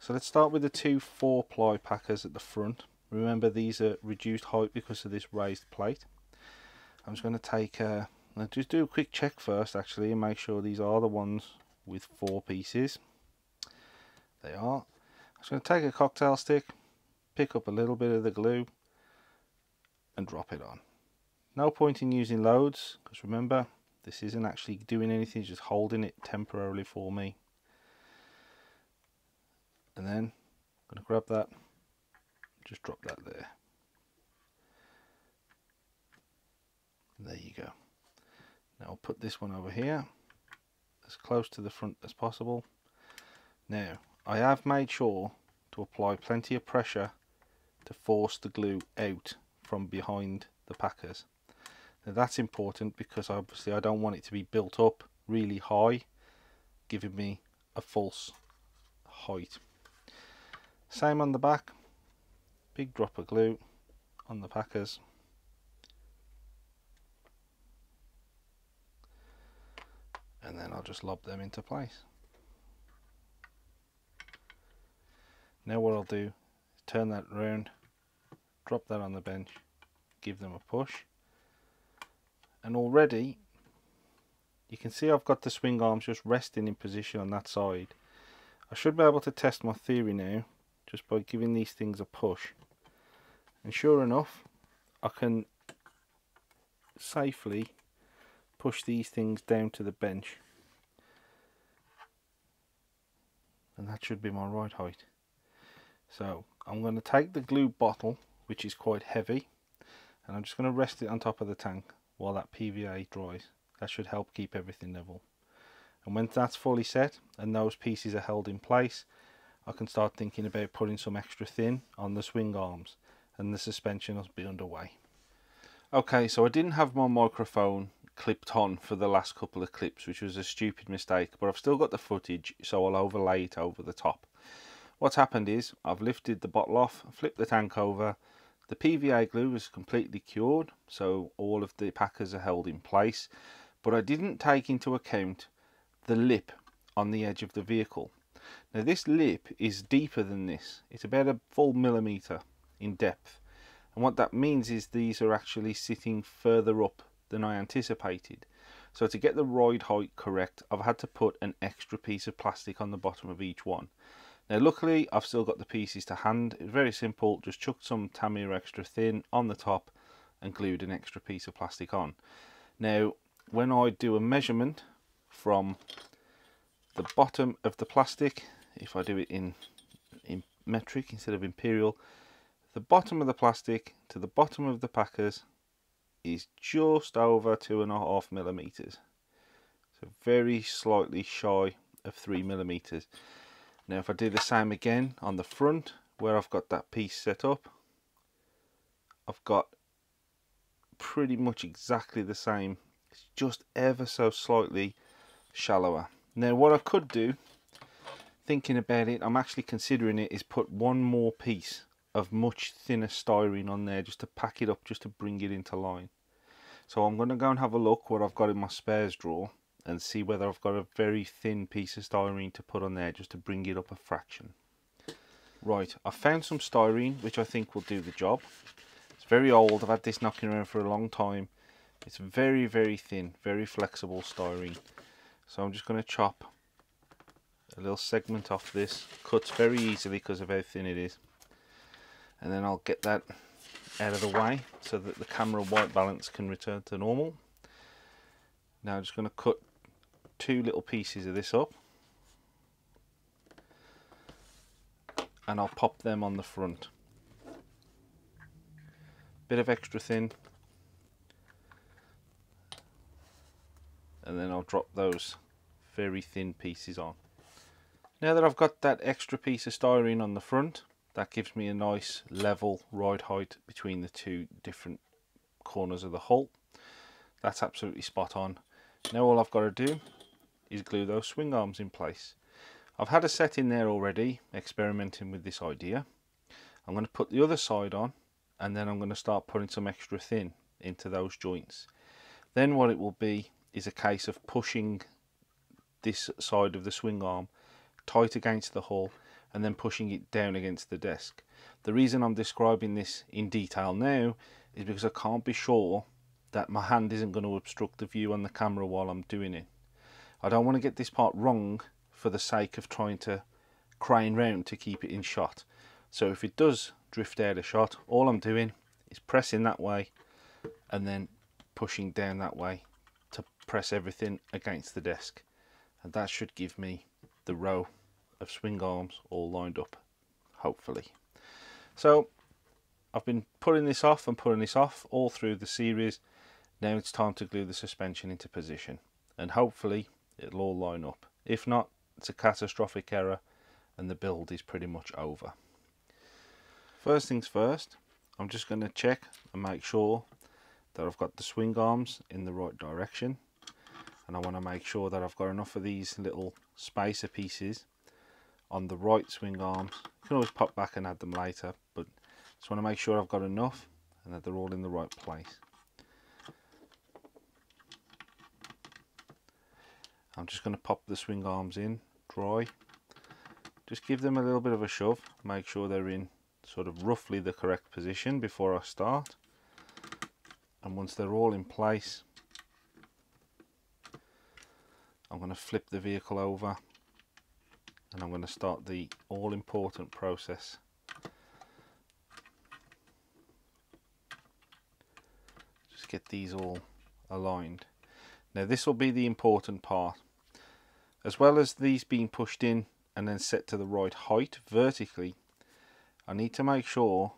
So let's start with the two four ply packers at the front. Remember, these are reduced height because of this raised plate. I'm just going to take a, I'll just do a quick check first actually and make sure these are the ones with four pieces. They are. I'm just going to take a cocktail stick, pick up a little bit of the glue and drop it on. No point in using loads because remember, this isn't actually doing anything, it's just holding it temporarily for me. And then I'm going to grab that, just drop that there. There you go. Now I'll put this one over here as close to the front as possible. Now I have made sure to apply plenty of pressure to force the glue out from behind the packers. Now that's important because obviously I don't want it to be built up really high, giving me a false height. Same on the back, big drop of glue on the packers. And then I'll just lob them into place. Now what I'll do is turn that round, drop that on the bench, give them a push. And already you can see I've got the swing arms just resting in position on that side. I should be able to test my theory now just by giving these things a push. And sure enough, I can safely push these things down to the bench, and that should be my right height. So I'm going to take the glue bottle, which is quite heavy, and I'm just going to rest it on top of the tank while that P V A dries. That should help keep everything level, and when that's fully set and those pieces are held in place, I can start thinking about putting some extra thin on the swing arms, and the suspension will be underway. Okay, so I didn't have my microphone clipped on for the last couple of clips, which was a stupid mistake, but I've still got the footage, so I'll overlay it over the top. What's happened is I've lifted the bottle off, flipped the tank over, the P V A glue is completely cured, so all of the packers are held in place, but I didn't take into account the lip on the edge of the vehicle. Now this lip is deeper than this, it's about a full millimetre in depth, and what that means is these are actually sitting further up than I anticipated. So to get the ride height correct, I've had to put an extra piece of plastic on the bottom of each one. Now luckily I've still got the pieces to hand. It's very simple, just chucked some Tamiya Extra Thin on the top and glued an extra piece of plastic on. Now when I do a measurement from the bottom of the plastic, if I do it in, in metric instead of imperial, the bottom of the plastic to the bottom of the packers is just over two and a half millimeters, so very slightly shy of three millimeters. Now if I do the same again on the front where I've got that piece set up, I've got pretty much exactly the same, it's just ever so slightly shallower. Now what I could do, thinking about it, I'm actually considering it, is put one more piece of much thinner styrene on there just to pack it up, just to bring it into line. So I'm going to go and have a look what I've got in my spares drawer and see whether I've got a very thin piece of styrene to put on there just to bring it up a fraction. Right, I found some styrene which I think will do the job. It's very old, I've had this knocking around for a long time. It's very very thin, very flexible styrene. So I'm just going to chop a little segment off this. Cuts very easily because of how thin it is. And then I'll get that out of the way so that the camera white balance can return to normal. Now I'm just going to cut two little pieces of this up, and I'll pop them on the front. Bit of extra thin, and then I'll drop those very thin pieces on. Now that I've got that extra piece of styrene on the front, that gives me a nice level ride height between the two different corners of the hull. That's absolutely spot on. Now all I've got to do is glue those swing arms in place. I've had a set in there already experimenting with this idea. I'm going to put the other side on, and then I'm going to start putting some extra thin into those joints. Then what it will be is a case of pushing this side of the swing arm tight against the hull, and then pushing it down against the desk. The reason I'm describing this in detail now is because I can't be sure that my hand isn't going to obstruct the view on the camera while I'm doing it. I don't want to get this part wrong for the sake of trying to crane round to keep it in shot. So if it does drift out of shot, all I'm doing is pressing that way and then pushing down that way to press everything against the desk. And that should give me the row of swing arms all lined up, hopefully. So I've been pulling this off and pulling this off all through the series. Now it's time to glue the suspension into position, and hopefully it'll all line up. If not, it's a catastrophic error and the build is pretty much over. First things first, I'm just going to check and make sure that I've got the swing arms in the right direction, and I want to make sure that I've got enough of these little spacer pieces on the right swing arms. You can always pop back and add them later, but just want to make sure I've got enough and that they're all in the right place. I'm just going to pop the swing arms in dry, just give them a little bit of a shove, make sure they're in sort of roughly the correct position before I start. And once they're all in place, I'm going to flip the vehicle over and I'm going to start the all-important process. Just get these all aligned. Now this will be the important part. As well as these being pushed in and then set to the right height vertically, I need to make sure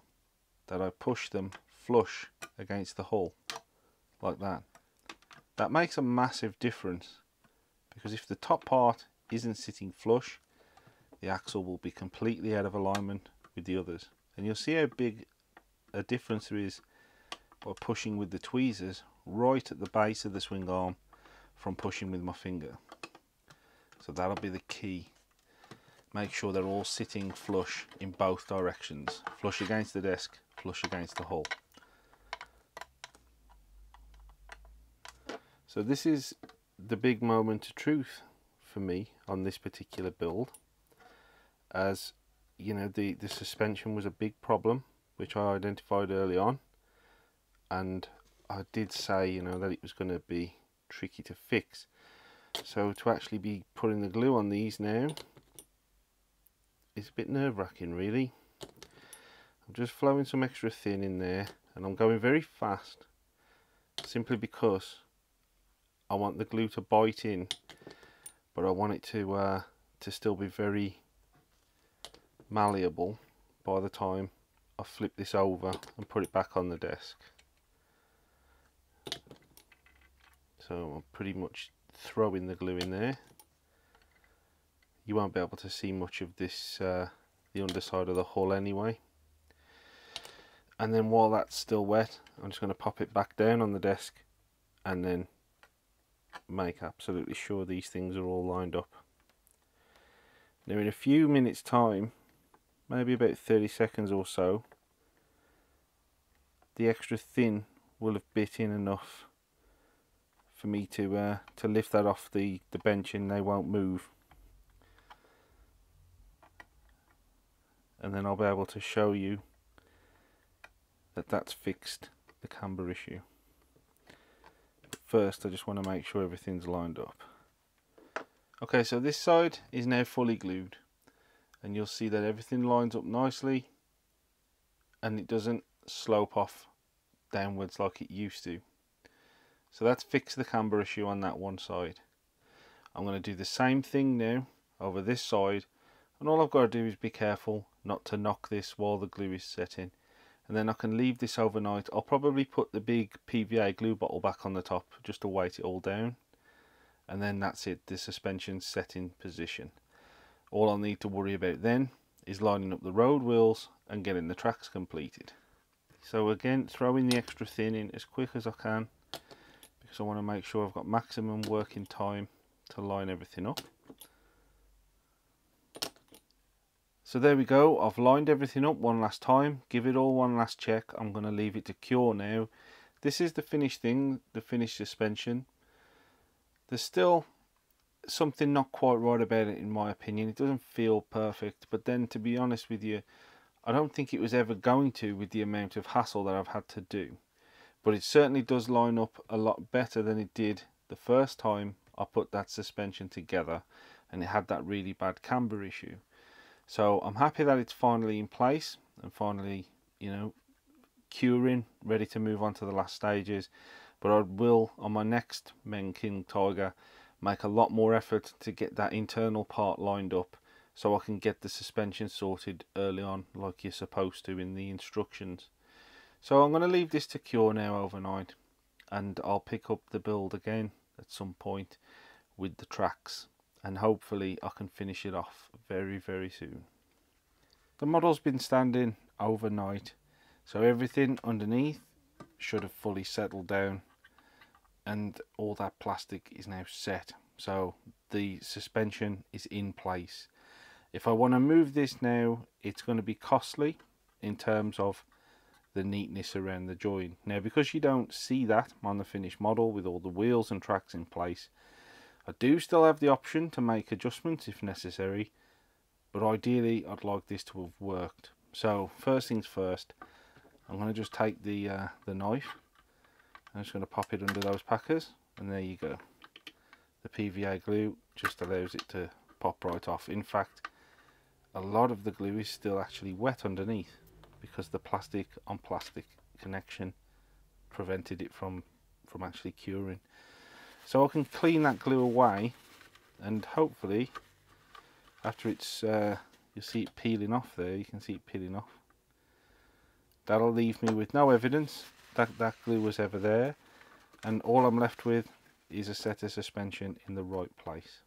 that I push them flush against the hull, like that. That makes a massive difference, because if the top part isn't sitting flush, the axle will be completely out of alignment with the others. And you'll see how big a difference there is by pushing with the tweezers right at the base of the swing arm from pushing with my finger. So that'll be the key. Make sure they're all sitting flush in both directions. Flush against the desk, flush against the hull. So this is the big moment of truth for me on this particular build, as you know, the, the suspension was a big problem which I identified early on, and I did say, you know, that it was going to be tricky to fix. So to actually be putting the glue on these now is a bit nerve-wracking, really. I'm just flowing some extra thin in there, and I'm going very fast simply because I want the glue to bite in, but I want it to uh, to still be very malleable by the time I flip this over and put it back on the desk. So I'm pretty much throwing the glue in there. You won't be able to see much of this, uh, the underside of the hull anyway. And then while that's still wet, I'm just going to pop it back down on the desk and then make absolutely sure these things are all lined up. Now in a few minutes time, maybe about thirty seconds or so, the extra thin will have bit in enough for me to uh, to lift that off the, the bench, and they won't move. And then I'll be able to show you that that's fixed the camber issue. First, I just want to make sure everything's lined up. Okay, so this side is now fully glued, and you'll see that everything lines up nicely and it doesn't slope off downwards like it used to. So that's fixed the camber issue on that one side. I'm going to do the same thing now over this side, and all I've got to do is be careful not to knock this while the glue is setting. And then I can leave this overnight. I'll probably put the big P V A glue bottle back on the top just to weight it all down. And then that's it, the suspension's set in position. All I'll need to worry about then is lining up the road wheels and getting the tracks completed. So again, throwing the extra thin in as quick as I can, because I want to make sure I've got maximum working time to line everything up. So there we go, I've lined everything up one last time, give it all one last check. I'm going to leave it to cure now. This is the finished thing, the finished suspension. There's still something not quite right about it in my opinion. It doesn't feel perfect, but then to be honest with you, I don't think it was ever going to with the amount of hassle that I've had to do. But it certainly does line up a lot better than it did the first time I put that suspension together and it had that really bad camber issue. So I'm happy that it's finally in place and finally, you know, curing, ready to move on to the last stages. But I will, on my next Meng King Tiger, make a lot more effort to get that internal part lined up so I can get the suspension sorted early on like you're supposed to in the instructions. So I'm going to leave this to cure now overnight, and I'll pick up the build again at some point with the tracks, and hopefully I can finish it off very, very soon. The model's been standing overnight, so everything underneath should have fully settled down, and all that plastic is now set, so the suspension is in place. If I want to move this now, it's going to be costly in terms of the neatness around the join. Now, because you don't see that on the finished model with all the wheels and tracks in place, I do still have the option to make adjustments if necessary, but ideally I'd like this to have worked. So first things first, I'm going to just take the uh, the knife. I'm just going to pop it under those packers, and there you go. The P V A glue just allows it to pop right off. In fact, a lot of the glue is still actually wet underneath because the plastic on plastic connection prevented it from from actually curing. So I can clean that glue away, and hopefully after it's uh, you'll see it peeling off there. You can see it peeling off. That'll leave me with no evidence that that glue was ever there, and all I'm left with is a set of suspension in the right place,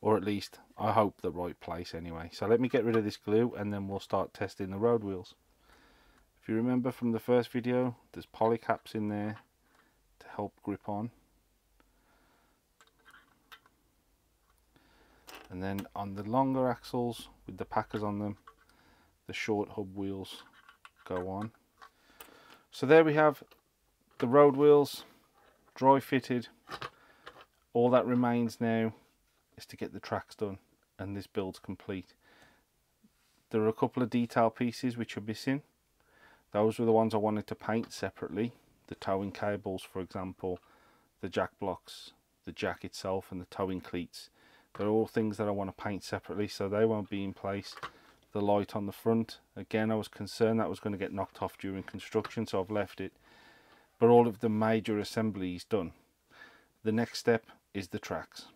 or at least I hope the right place anyway. So let me get rid of this glue and then we'll start testing the road wheels. If you remember from the first video, there's polycaps in there to help grip on, and then on the longer axles with the packers on them, the short hub wheels go on. So there we have the road wheels dry fitted. All that remains now is to get the tracks done and this build's complete. There are a couple of detail pieces which are missing. Those were the ones I wanted to paint separately. The towing cables, for example, the jack blocks, the jack itself, and the towing cleats. They're all things that I want to paint separately, so they won't be in place. The light on the front, again, I was concerned that was going to get knocked off during construction, so I've left it. But all of the major assembly is done. The next step is the tracks.